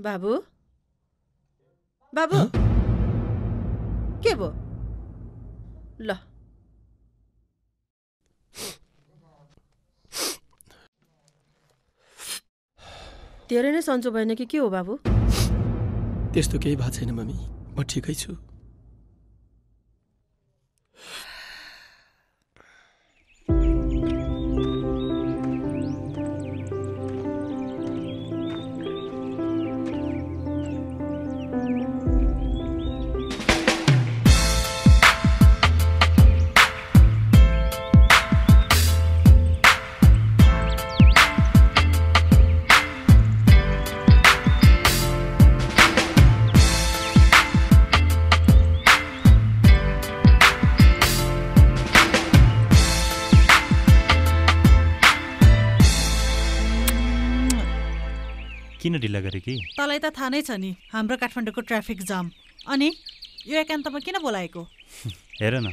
बाबु बाबु के भो? ल धेरै नै सन्चो भएन कि के हो बाबु? त्यस्तो केही भएको छैन मम्मी, म ठिकै छु। किन ढिला गरे कि? तलाई त थाहा नै छ नि हाम्रो काठमाडौँको ट्राफिक जाम, अनि यो एकान्तमा किन बोलाएको? हेर न,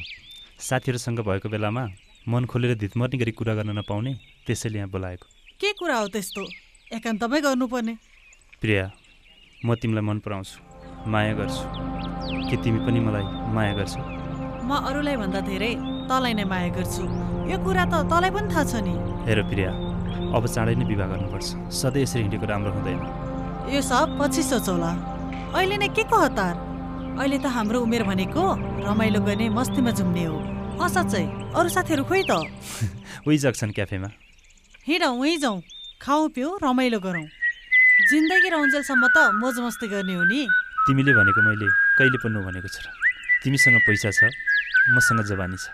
साथीहरूसँग भएको बेलामा मन खोलेर धितमर्नी गरी कुरा गर्न नपाउने, त्यसैले यहाँ बोलाएको। के कुरा हो त्यस्तो? एकान्तमै गर्नुपर्ने। प्रिया, म तिमीलाई मन पराउँछु, माया गर्छु, कि तिमी पनि मलाई माया गर्छौ? म अरूलाई भन्दा धेरै तँलाई नै माया गर्छु, यो कुरा त तँलाई पनि थाहा छ नि। हेर प्रिया, अब चाँडै नै विवाह गर्नुपर्छ, सधैँ यसरी हिँडेको राम्रो हुँदैन। यो सब पछि सोचौला, अहिले नै के को हतार? अहिले त हाम्रो उमेर भनेको रमाइलो गर्ने मस्तीमा झुम्ने हो। असाँच्चै अरू साथीहरू खोइ त? उही जक्सन क्याफेमा हिँडौँ, उहीँ जाउँ, खाउँ पिउँ, रमाइलो गरौँ। जिन्दगी रौन्जेलसम्म त मोज मस्ती गर्ने हो नि। तिमीले भनेको मैले कहिले पनि नभनेको छु र। तिमीसँग पैसा छ, मसँग जवानी छ।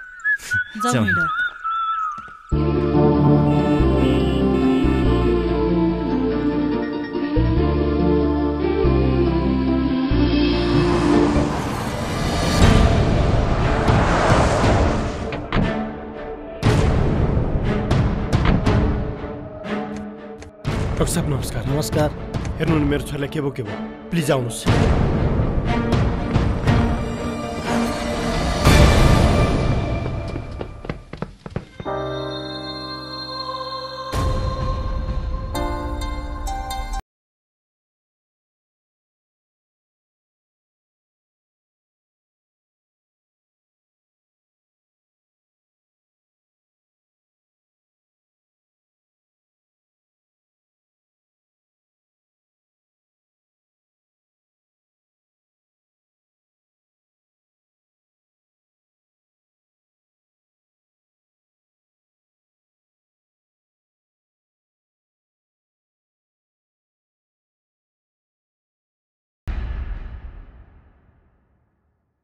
सब नमस्कार। नमस्कार। हेर्नु नि मेरो छोराले के भो प्लिज आउनुहोस्।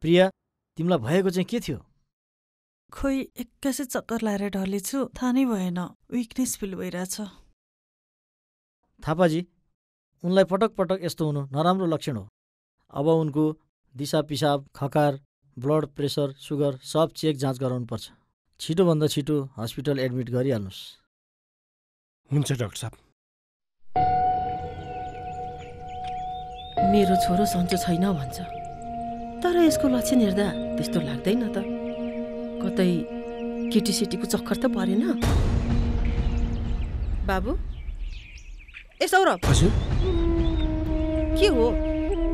प्रिया, तिमीलाई भएको चाहिँ के थियो? खोइ एक्कासी चक्कर लाएर ढलेछु, थाहा नै भएन, विकनेस फिल भइरहेछ। थापाजी, उनलाई पटक पटक यस्तो हुनु नराम्रो लक्षण हो। अब उनको दिसा पिसाब, खकार, ब्लड प्रेसर, सुगर सब चेक जाँच गराउनुपर्छ। छिटोभन्दा छिटो हस्पिटल एडमिट गरिहाल्नुहोस्। हुन्छ डाक्टर साहब। मेरो छोरो सन्चो छैन भन्छ, तर यसको लक्षण हेर्दा त्यस्तो लाग्दैन त। कतै केटी सेटी को चक्कर तो परेन बाबू। ए सौरभ के हो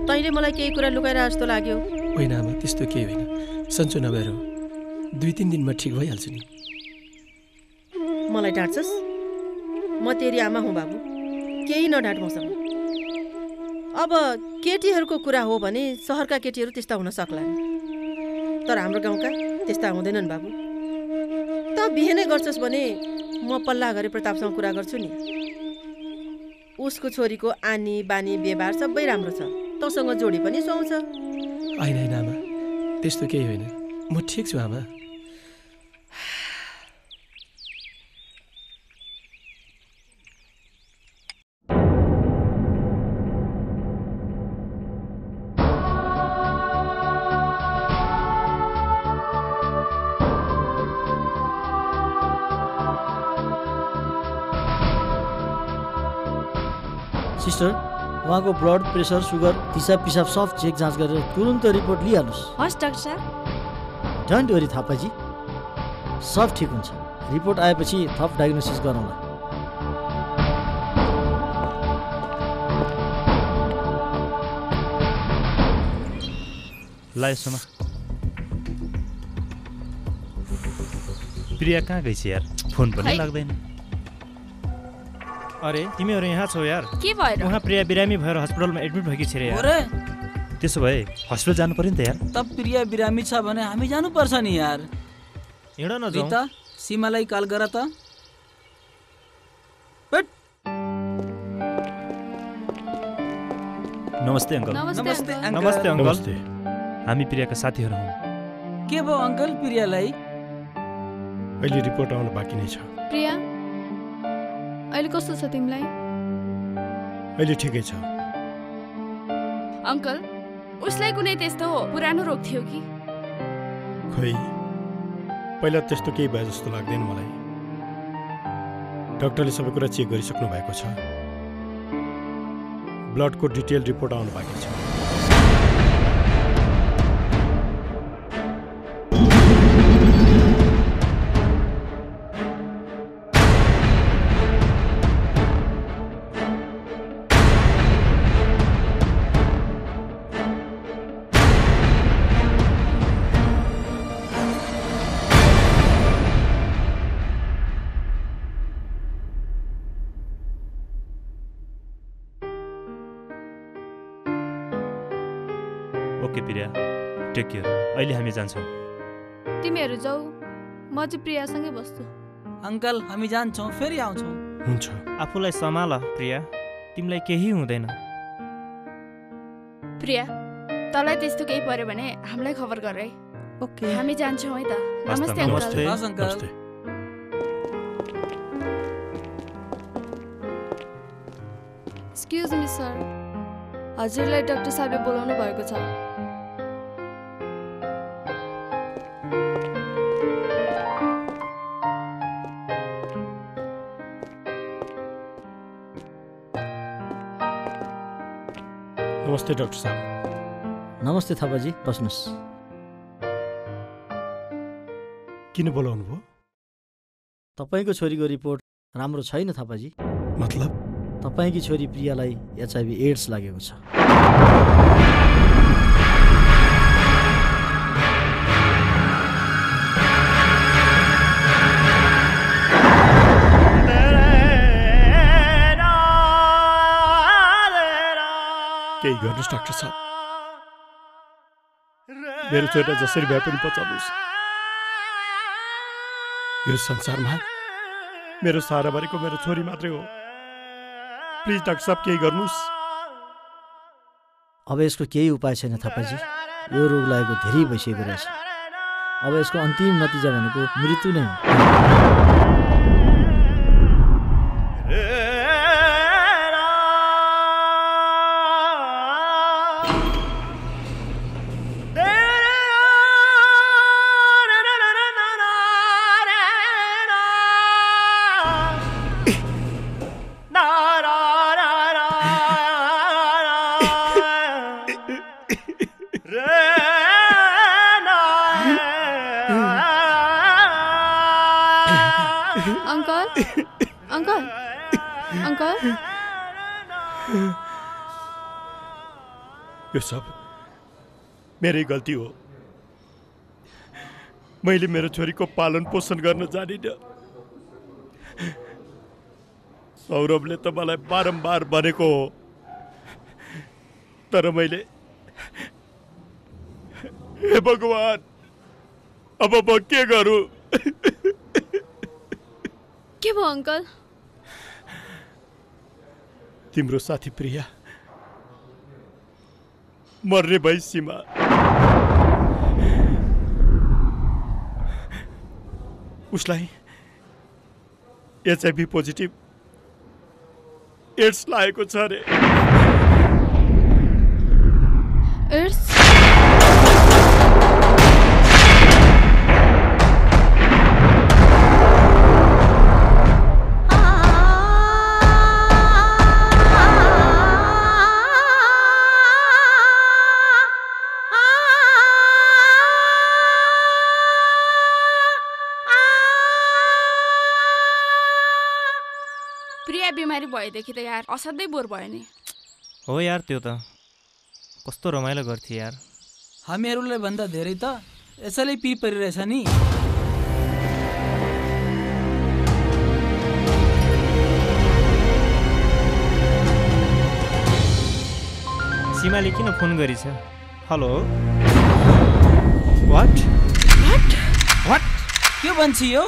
तैले मलाई केही कुरा लुकाइरा जस्तो लाग्यो? होइन आमा, त्यस्तो केही होइन। सन्चो नभएर दुई तीन दिनमा ठिक भइहाल्छु नि। मलाई डाँट्छस्? म तेरी आमा हुँ बाबु, केही नडाँट मसँग। अब केटीहरूको कुरा हो भने शहरका केटीहरू त्यस्ता हुन सक्लान्, तर हाम्रो गाउँका त्यस्ता हुँदैनन् बाबु। त बिहे नै गर्छस् भने म पल्ला घरी प्रतापसँग कुरा गर्छु नि। उसको छोरीको आनी बानी व्यवहार सबै राम्रो छ, तसँग जोडी पनि सुहाउँछ। होइन होइन आमा, त्यस्तो केही होइन, म ठिक छु आमा। सिस्टर, वहाँ को ब्लड प्रेसर, सुगर, दिशा पिसाब सब चेक जांच कर तुरंत रिपोर्ट लिहाल्नुस्। हस् डाक्टर साहब। डोन्ट वरी थापाजी, सब ठीक हुन्छ। रिपोर्ट आएपछि थप डायग्नोसिस गरौँला। ल यसमा प्रिया कहाँ गइस यार, फोन पनि लाग्दैन। अरे तिमीहरु यहाँ छौ यार, के भयो? उहाँ प्रिया बिरामी भएर अस्पतालमा एडमिट भएकी छ यार। अरे त्यसो भए अस्पताल जानु पर्यो नि त यार। त प्रिया बिरामी छ भने हामी जानु पर्छ नि यार। हिँड न जाऊ त, सीमालाई कल गर त। नमस्ते अंकल। नमस्ते अंकल। नमस्ते अंकल। नमस्ते। हामी प्रियाका साथीहरु हौ। के भयो अंकल प्रियालाई? अहिले रिपोर्ट आउन बाँकी नै छ। प्रिया अहिले कस्तो छ तिमीलाई? अहिले ठिकै छ अंकल। उसलाई कुनै त्यस्तो पुरानो रोग थियो कि? खै पहिला त्यस्तो केही भयो जस्तो लाग्दैन मलाई। डाक्टरले सबै कुरा चेक गरिसक्नु भएको छ। ब्लडको डिटेल रिपोर्ट आउनु बाँकी छ। अहिले हामी जान्छौँ। तिमीहरू जाऊ, म चाहिँ प्रियासँगै बस्छु। अंकल हामी जान्छौँ, फेरि आउँछौँ। हुन्छ, आफूलाई सम्हाल प्रिया, तिमीलाई केही हुँदैन। प्रिया तँलाई त्यस्तो केही पर्यो भने हामीलाई खबर गर है। ओके हामी जान्छौँ है त। नमस्ते अंकल। एक्सक्युज मी सर, हजुरलाई डाक्टर साहबले बोलाउनु भएको छ। नमस्ते डाक्टर साहब। नमस्ते थापाजी, बस्नुहोस्। किन बोलाउनु भयो? तपाईँको छोरीको रिपोर्ट राम्रो छैन थापाजी। मतलब? तपाईँकी छोरी प्रियालाई एचआइभी एड्स लागेको छ। केही गर्नुहोस् डाक्टर साहब, मेरो छोरा जसरी भए पनि बचाउनुहोस्। यो संसारमा मेरो सहारा भरेको मेरो छोरी मात्रै हो। प्लिज डाक्टर साहब केही गर्नुहोस्। अब यसको केही उपाय छैन थापाजी। यो रोग लागेको धेरै भइसकेको रहेछ। अब यसको अन्तिम नतिजा भनेको मृत्यु नै हो। यो सब मेरी गल्ती हो। मैले मेरो छोरी को पालन पोषण गर्न जानिन। सौरभले त मलाई बारम्बार भनेको हो, तर मैले, हे भगवान अब म के करूँ? के भयो अंकल? तिम्रो साथी प्रिया मर्ने भई सीमा। उसलाई एचआईभी पोजिटिभ एड्स लागेको छ रे। एड्स? भएदेखि त यार असाध्यै बोर भयो नि। हो यार, त्यो त कस्तो रमाइलो गर्थे यार। हामीहरूले भन्दा धेरै त यसैले पी परिरहेछ नि। सीमाले किन फोन गरिछ? हेलो, वाट वाट वाट के भन्छ यो?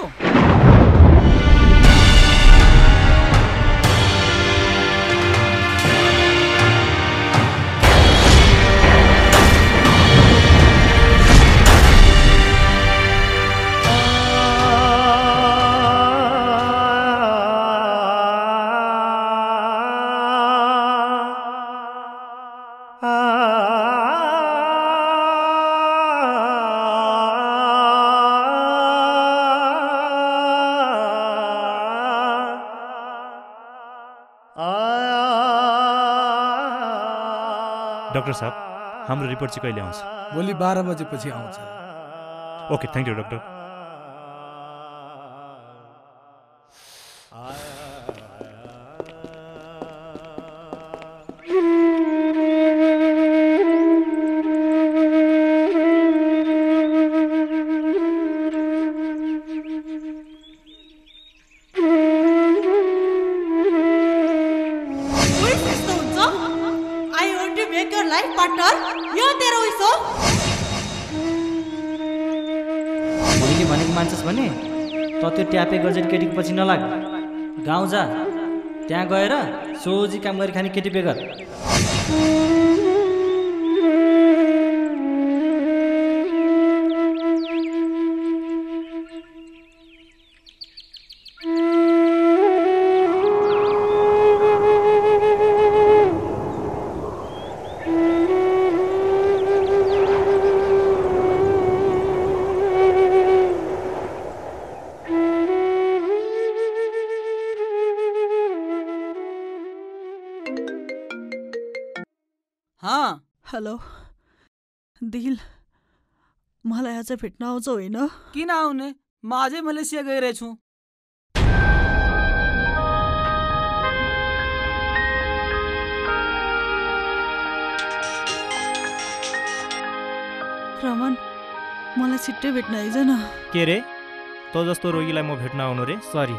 डॉक्टर साहब, हाम्रो रिपोर्ट चाहिँ कहिले आउँछ? भोलि 12 बजे पछि आउँछ। Okay, thank you doctor. ट्यापे गजन केटी पछि नलाग, गाउँ जा, त्यहाँ गएर सोझी काम गरी खाने केटी बेगर। हेलो दिल, मलाई आज भेट्न आउँछ होइन? किन आउने, म आजै मलेसिया गइरहेछु। रमन, मलाई छिट्टै भेट्न आइज न। के रे, त जस्तो रोगीलाई म भेट्न आउनु रे? सरी।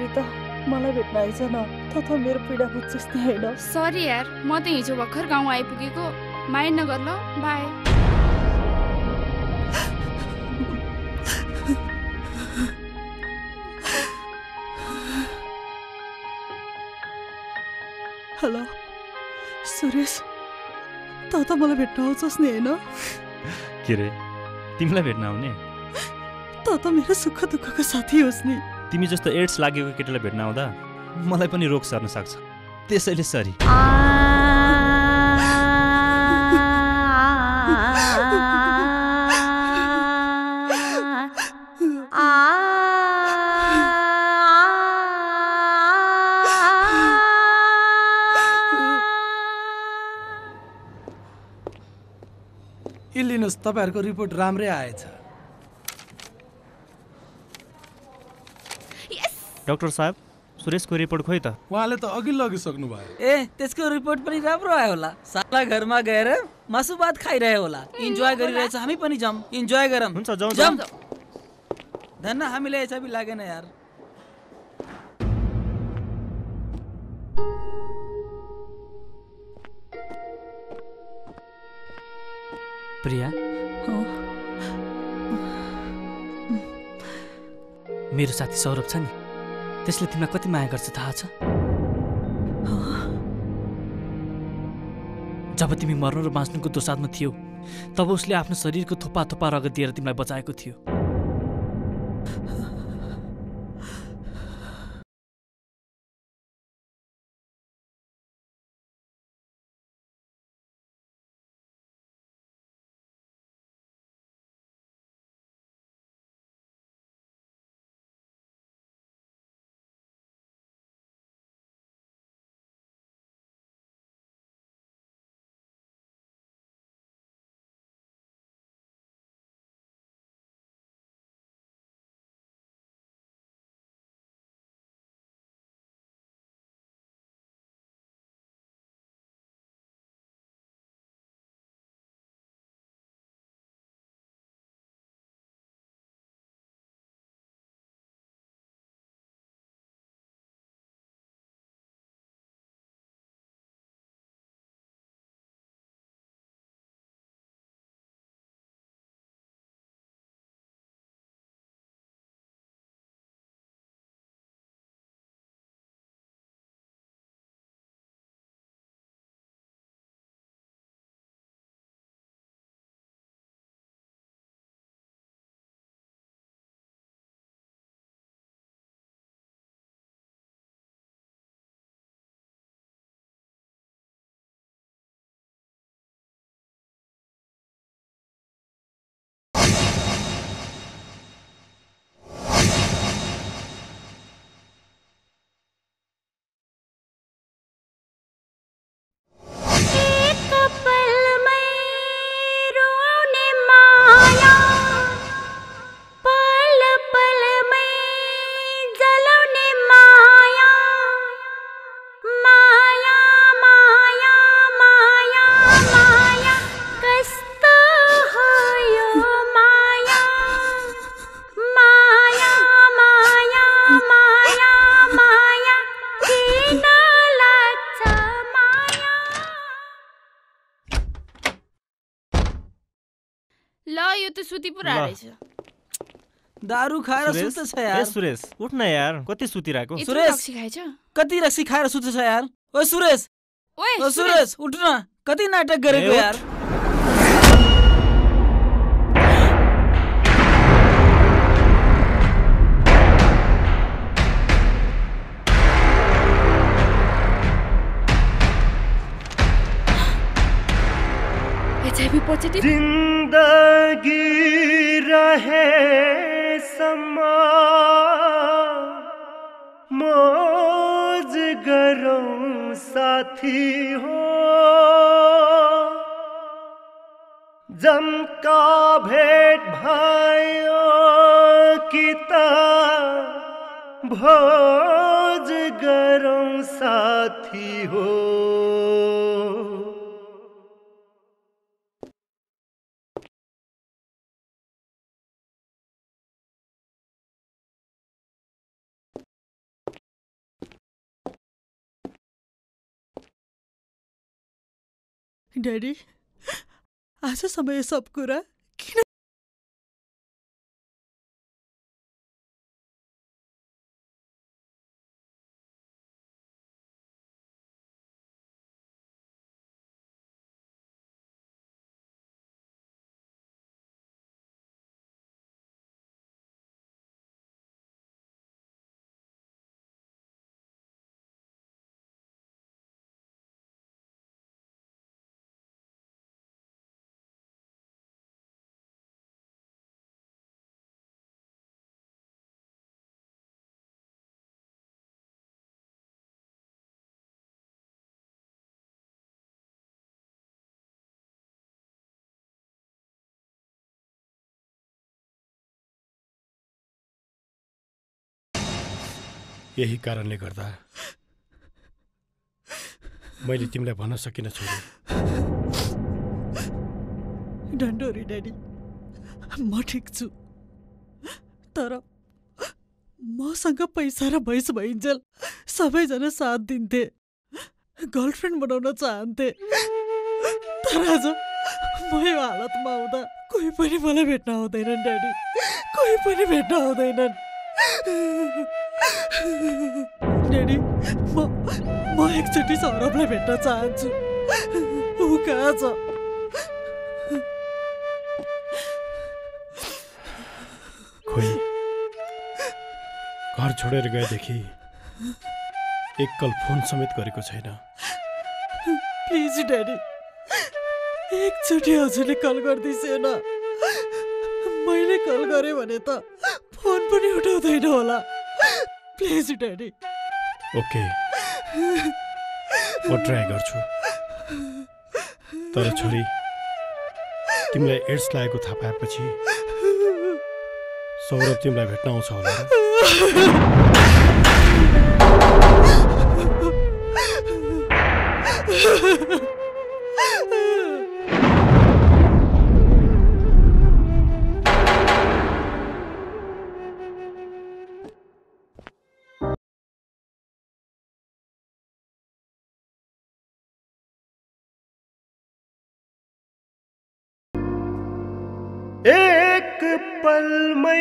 रिता, मलाई भेट्न आइज न, त मेरो पीडा बुझ्छस् नि होइन? सरी यार, म त हिजो भर्खर गाउँ आइपुगेको। माया नगर ल, बाई। हेलो सुरेश, त मलाई भेट्न आउँछस् नि होइन? के रे, तिमीलाई भेट्न आउने? त मेरो सुख दुःखको साथी होस् नि। तिमी जस्तो एड्स लागेको केटीलाई भेट्न आउँदा मलाई पनि रोग सर्न सक्छ, त्यसैले सरी। लिनुस तपाईहरुको रिपोर्ट राम्रै आएछ। यस डाक्टर साहब सुरेशको रिपोर्ट खोइ त उहाँले त अघि लगिसक्नु भयो। ए त्यसको रिपोर्ट पनि राम्रो आयो होला। साला घरमा गएर मासु भात खाइरहे होला। इन्जॉय गरिरहेछ हामी पनि जम इन्जॉय गरम। हुन्छ जाऊ जाऊ। धन्न हामीले यसै पनि लागेन यार। प्रिया मेरो साथी सौरभ छ नि त्यसले तिमीलाई कति माया गर्छ थाहा छ। जब तिमी मर्नु र बाँच्नुको दोसाथमा थियौ तब उसले आफ्नो शरीरको थोपा थोपा रगत दिएर तिमीलाई बचाएको थियो। दारू खाएर सुत्छ यार। ए सुरेश उठ न यार कति सुतिराको। सुरेश रक्सी खाएछ कति रक्सी खाएर सुत्छ यार। ओए सुरेश उठ न कति नाटक गरेको यार। HIV positive जिंदगी रहे मौज गरौं साथी हो जमका भेंट भाइयों की तरह भोज गरौं साथी हो। डैडी आज समय सब कुरा किन यही कारणले गर्दा मैले तिमीलाई भन्न सकिन छोरी। डन्डोरी डैडी म ठीक छु, तर मसँग पैसा र भैस भइन्जेल सबैजना साथ दिन्थे, गर्लफ्रेन्ड बनाउन चाहन्थे, तर आज म यो हालतमा हुँदा कोही पनि मलाई भेट्न आउँदैनन् डैडी, कोही पनि भेट्न आउँदैनन् डैडी। म एकचोटि सौरभलाई भेट्न चाहन्छु, ऊ कहाँ छ? खोइ घर छोडेर गएदेखि एकल फोन समेत गरेको छैन। प्लिज डैडी एकचोटि हजुरले कल गर्दैछेन, मैले कल गरेँ भने त फोन पनि उठाउँदैन होला। Please daddy. ओके म ट्राई गर्छु, तर छोरी तिमीलाई एड्स लागेको थाहा पाएपछि सौरभ तिमीलाई भेट्न आउँछ होला। एक पलमै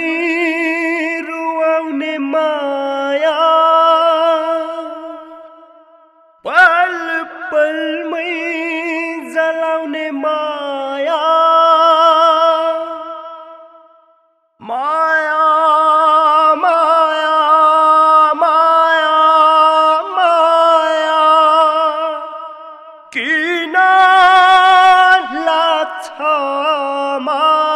रुआउने माया पल पलमै जलाउने माया, माया माया माया माया किन लाग्छ माया।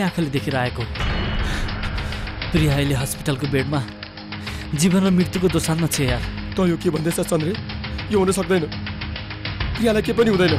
आँखाले देखिरहेको प्रियाले हस्पिटलको बेडमा जीवन र मृत्युको दोसान्धमा छ यार। त यो के भन्दैछ चन्द्रे? यो हुन सक्दैन। प्रियालाई के पनि हुँदैन।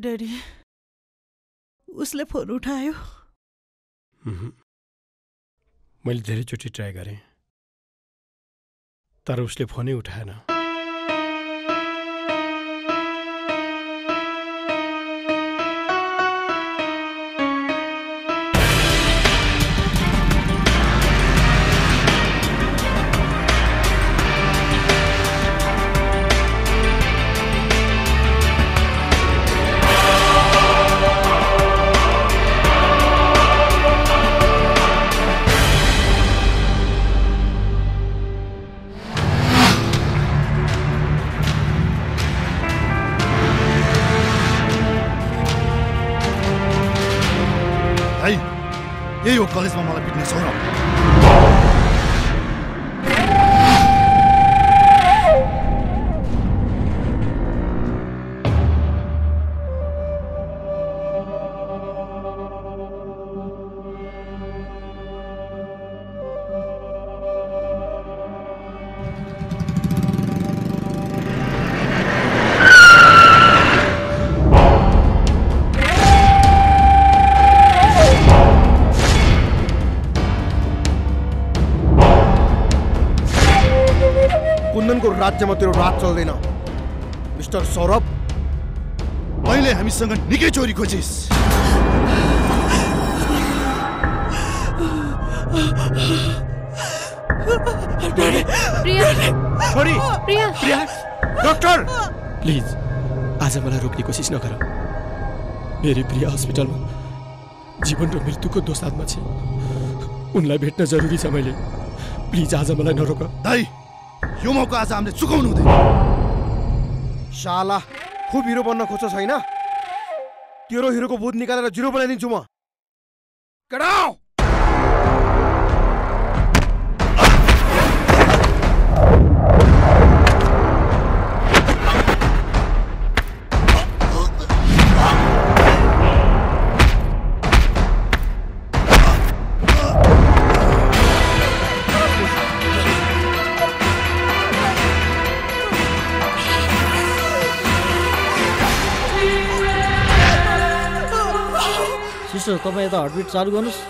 डैडी उसले फोन उठायो। मैले धेरैचोटि ट्राई गरेँ तर उसले फोनै उठाएन। यही हो कलेजमा मलाई पिट्ने छैन। राज्यमा तेरो रात चल्दैन मिस्टर सौरभ। मैले हामीसँग निकै चोरी खोजिस्। डॉक्टर प्लिज आज मलाई रोक्ने कोसिस नगर। मेरी प्रिया हस्पिटलमा जीवन र मृत्युको दोसान्धमा छ। उनलाई भेट्न जरुरी छ। मैले प्लिज आज मलाई नरोक। यो मौका आज हामीले चुकाउनु हुँदैन। शाला खुब हिरो बन्न खोज्छ छैन? तेरो हीरो को भूत निकालेर जीरो बनाइदिन्छु म। कडाऊ सिस्टर तपाईं यता हर्टबिट चालू गर्नुस्।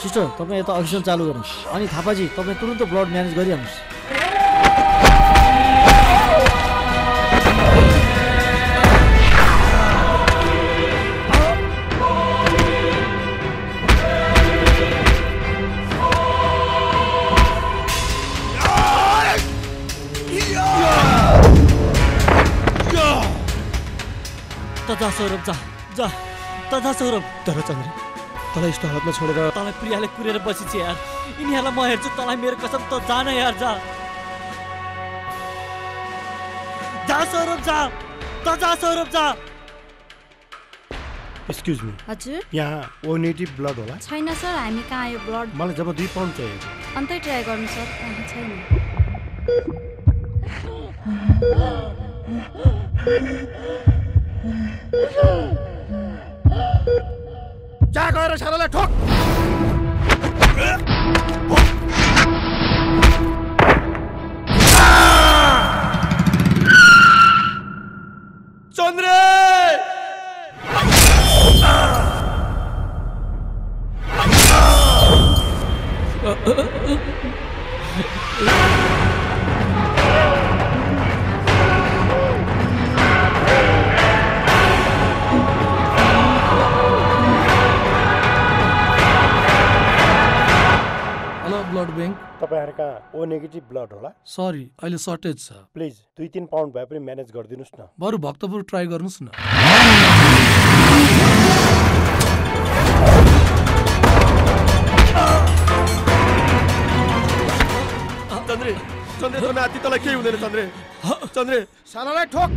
सिस्टर तपाईं यता अक्सिजन चालू गर्नुस्। अनि थापाजी तपाईं तुरुन्त ब्लड म्यानेज गरिहाल्नुस्। जा सौरभ जा तथा सौरभ तर चन्द्र तलाई यस्तो हालतमा छोडेर तलाई प्रियाले कुरेर बसिछ यार। यिनीहरुलाई म हेर्छु तलाई मेरो कसम त जान यार। जा जा सौरभ जा त जा सौरभ जा। एक्सक्युज मी हजुर यहाँ ओ नेटिभ ब्लड होला? छैन सर हामी कहाँ यो ब्लड मलाई जब 2 पाउन्ड चाहिएको अन्तै ट्राई गर्नु सर कहाँ छैन। जा गएर सारालाई ठोक। चन्द्रे ब्लड बैंक तपाईहरुका ओ नेगेटिभ ब्लड होला? सरी अहिले शॉर्टेज छ। प्लिज 2-3 पाउन्ड भए पनि म्यानेज गर्दिनुस् न। बरु भक्तपुर ट्राई गर्नुस् न। चन्द्रे चन्द्रे त नाति तलाई के हुँदैन चन्द्रे। चन्द्रे सानालाई ठोक।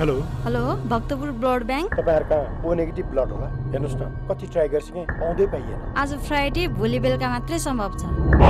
Hello hello Bhaktapur blood bank तपाईहरुका ओ नेगेटिभ ब्लड होला? हेर्नुस् न कति ट्राई गर्छिकै आउँदै पाइएन। आज फ्राइडे भोलि बेलुका मात्रै सम्भव छ।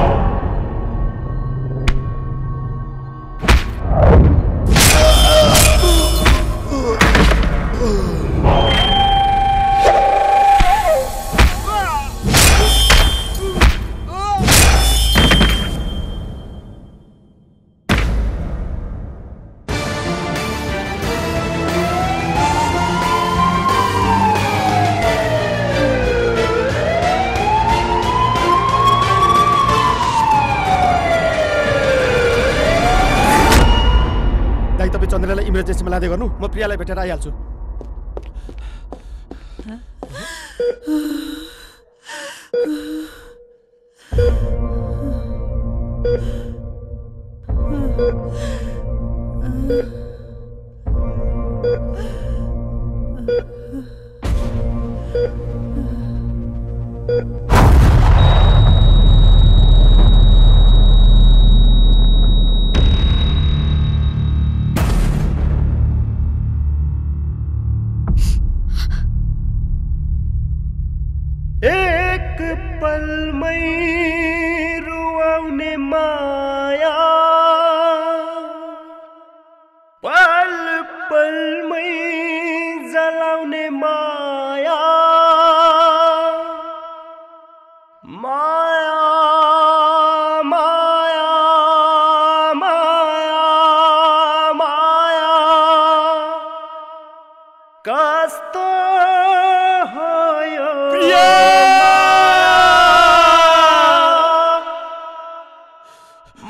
इमर्जेन्सीमा लादै गर्नु म प्रियालाई भेटेर आइहाल्छु।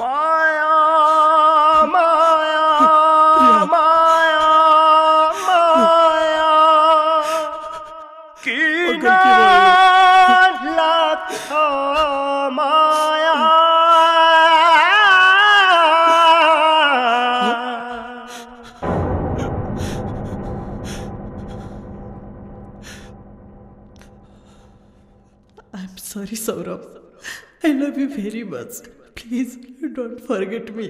माया माया माया माया I am sorry Saurabh, I love you very much, please don't forget me.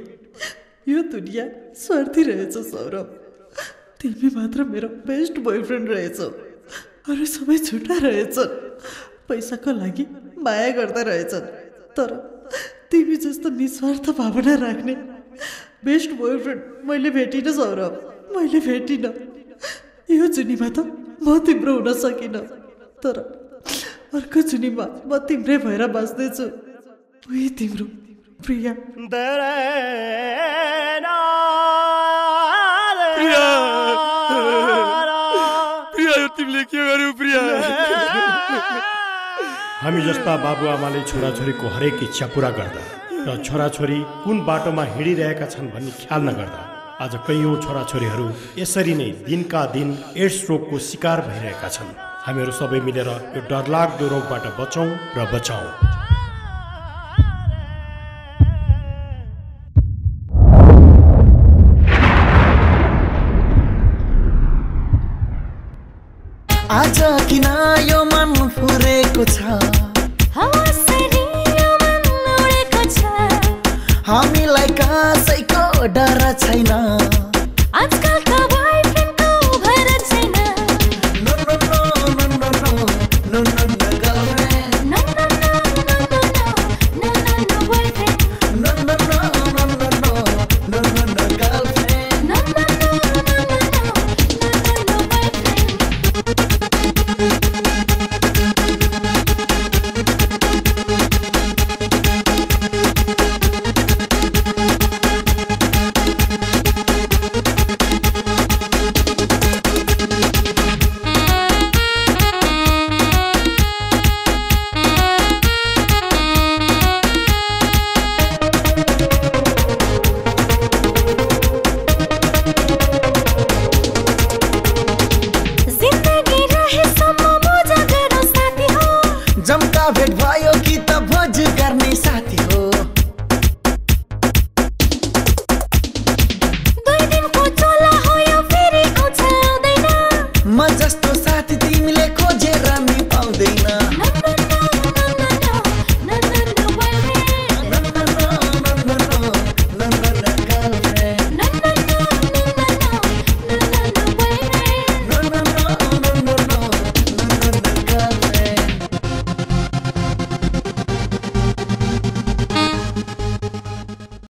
ये दुनिया स्वार्थी रहे सौरभ, तिल में मात्र मेरा बेस्ट बॉयफ्रेंड रहे अरे समय छुटा रहे पैसा को लगी माया करता रहे तर तिमी जस्तो निस्वार्थ भावना राख्ने बेस्ट बॉयफ्रेंड मैले भेटिन सौरभ, मैले भेटिन। यो जुनीमा त म तिम्रो हुन सकिन तर अर्को जुनीमा म तिम्रै भएर बाँच्दैछु। उही तिम्रो प्रिया। तिमीले के गर्यौ प्रिया? हामी जस्ता बाबुआमाले छोराछोरीको हरेक इच्छा पूरा गर्दा र छोराछोरी कुन बाटोमा हिँडिरहेका छन् भन्ने ख्याल नगर्दा आज कैयौँ छोराछोरीहरू यसरी नै दिनका दिन एड्स रोगको शिकार भइरहेका छन्। हामीहरू सबै मिलेर यो डरलाग्दो रोगबाट बचौँ र बचाउँ। आज किन यो मन फुरेको छ, हामीलाई कसैको डर छैन, आजकलको बॉयफ्रेन्डको भर छैन। No no no no no no no no no girlfriend, no no no no no no no boyfriend, no no no no no no no no girlfriend, no no no no no no boyfriend.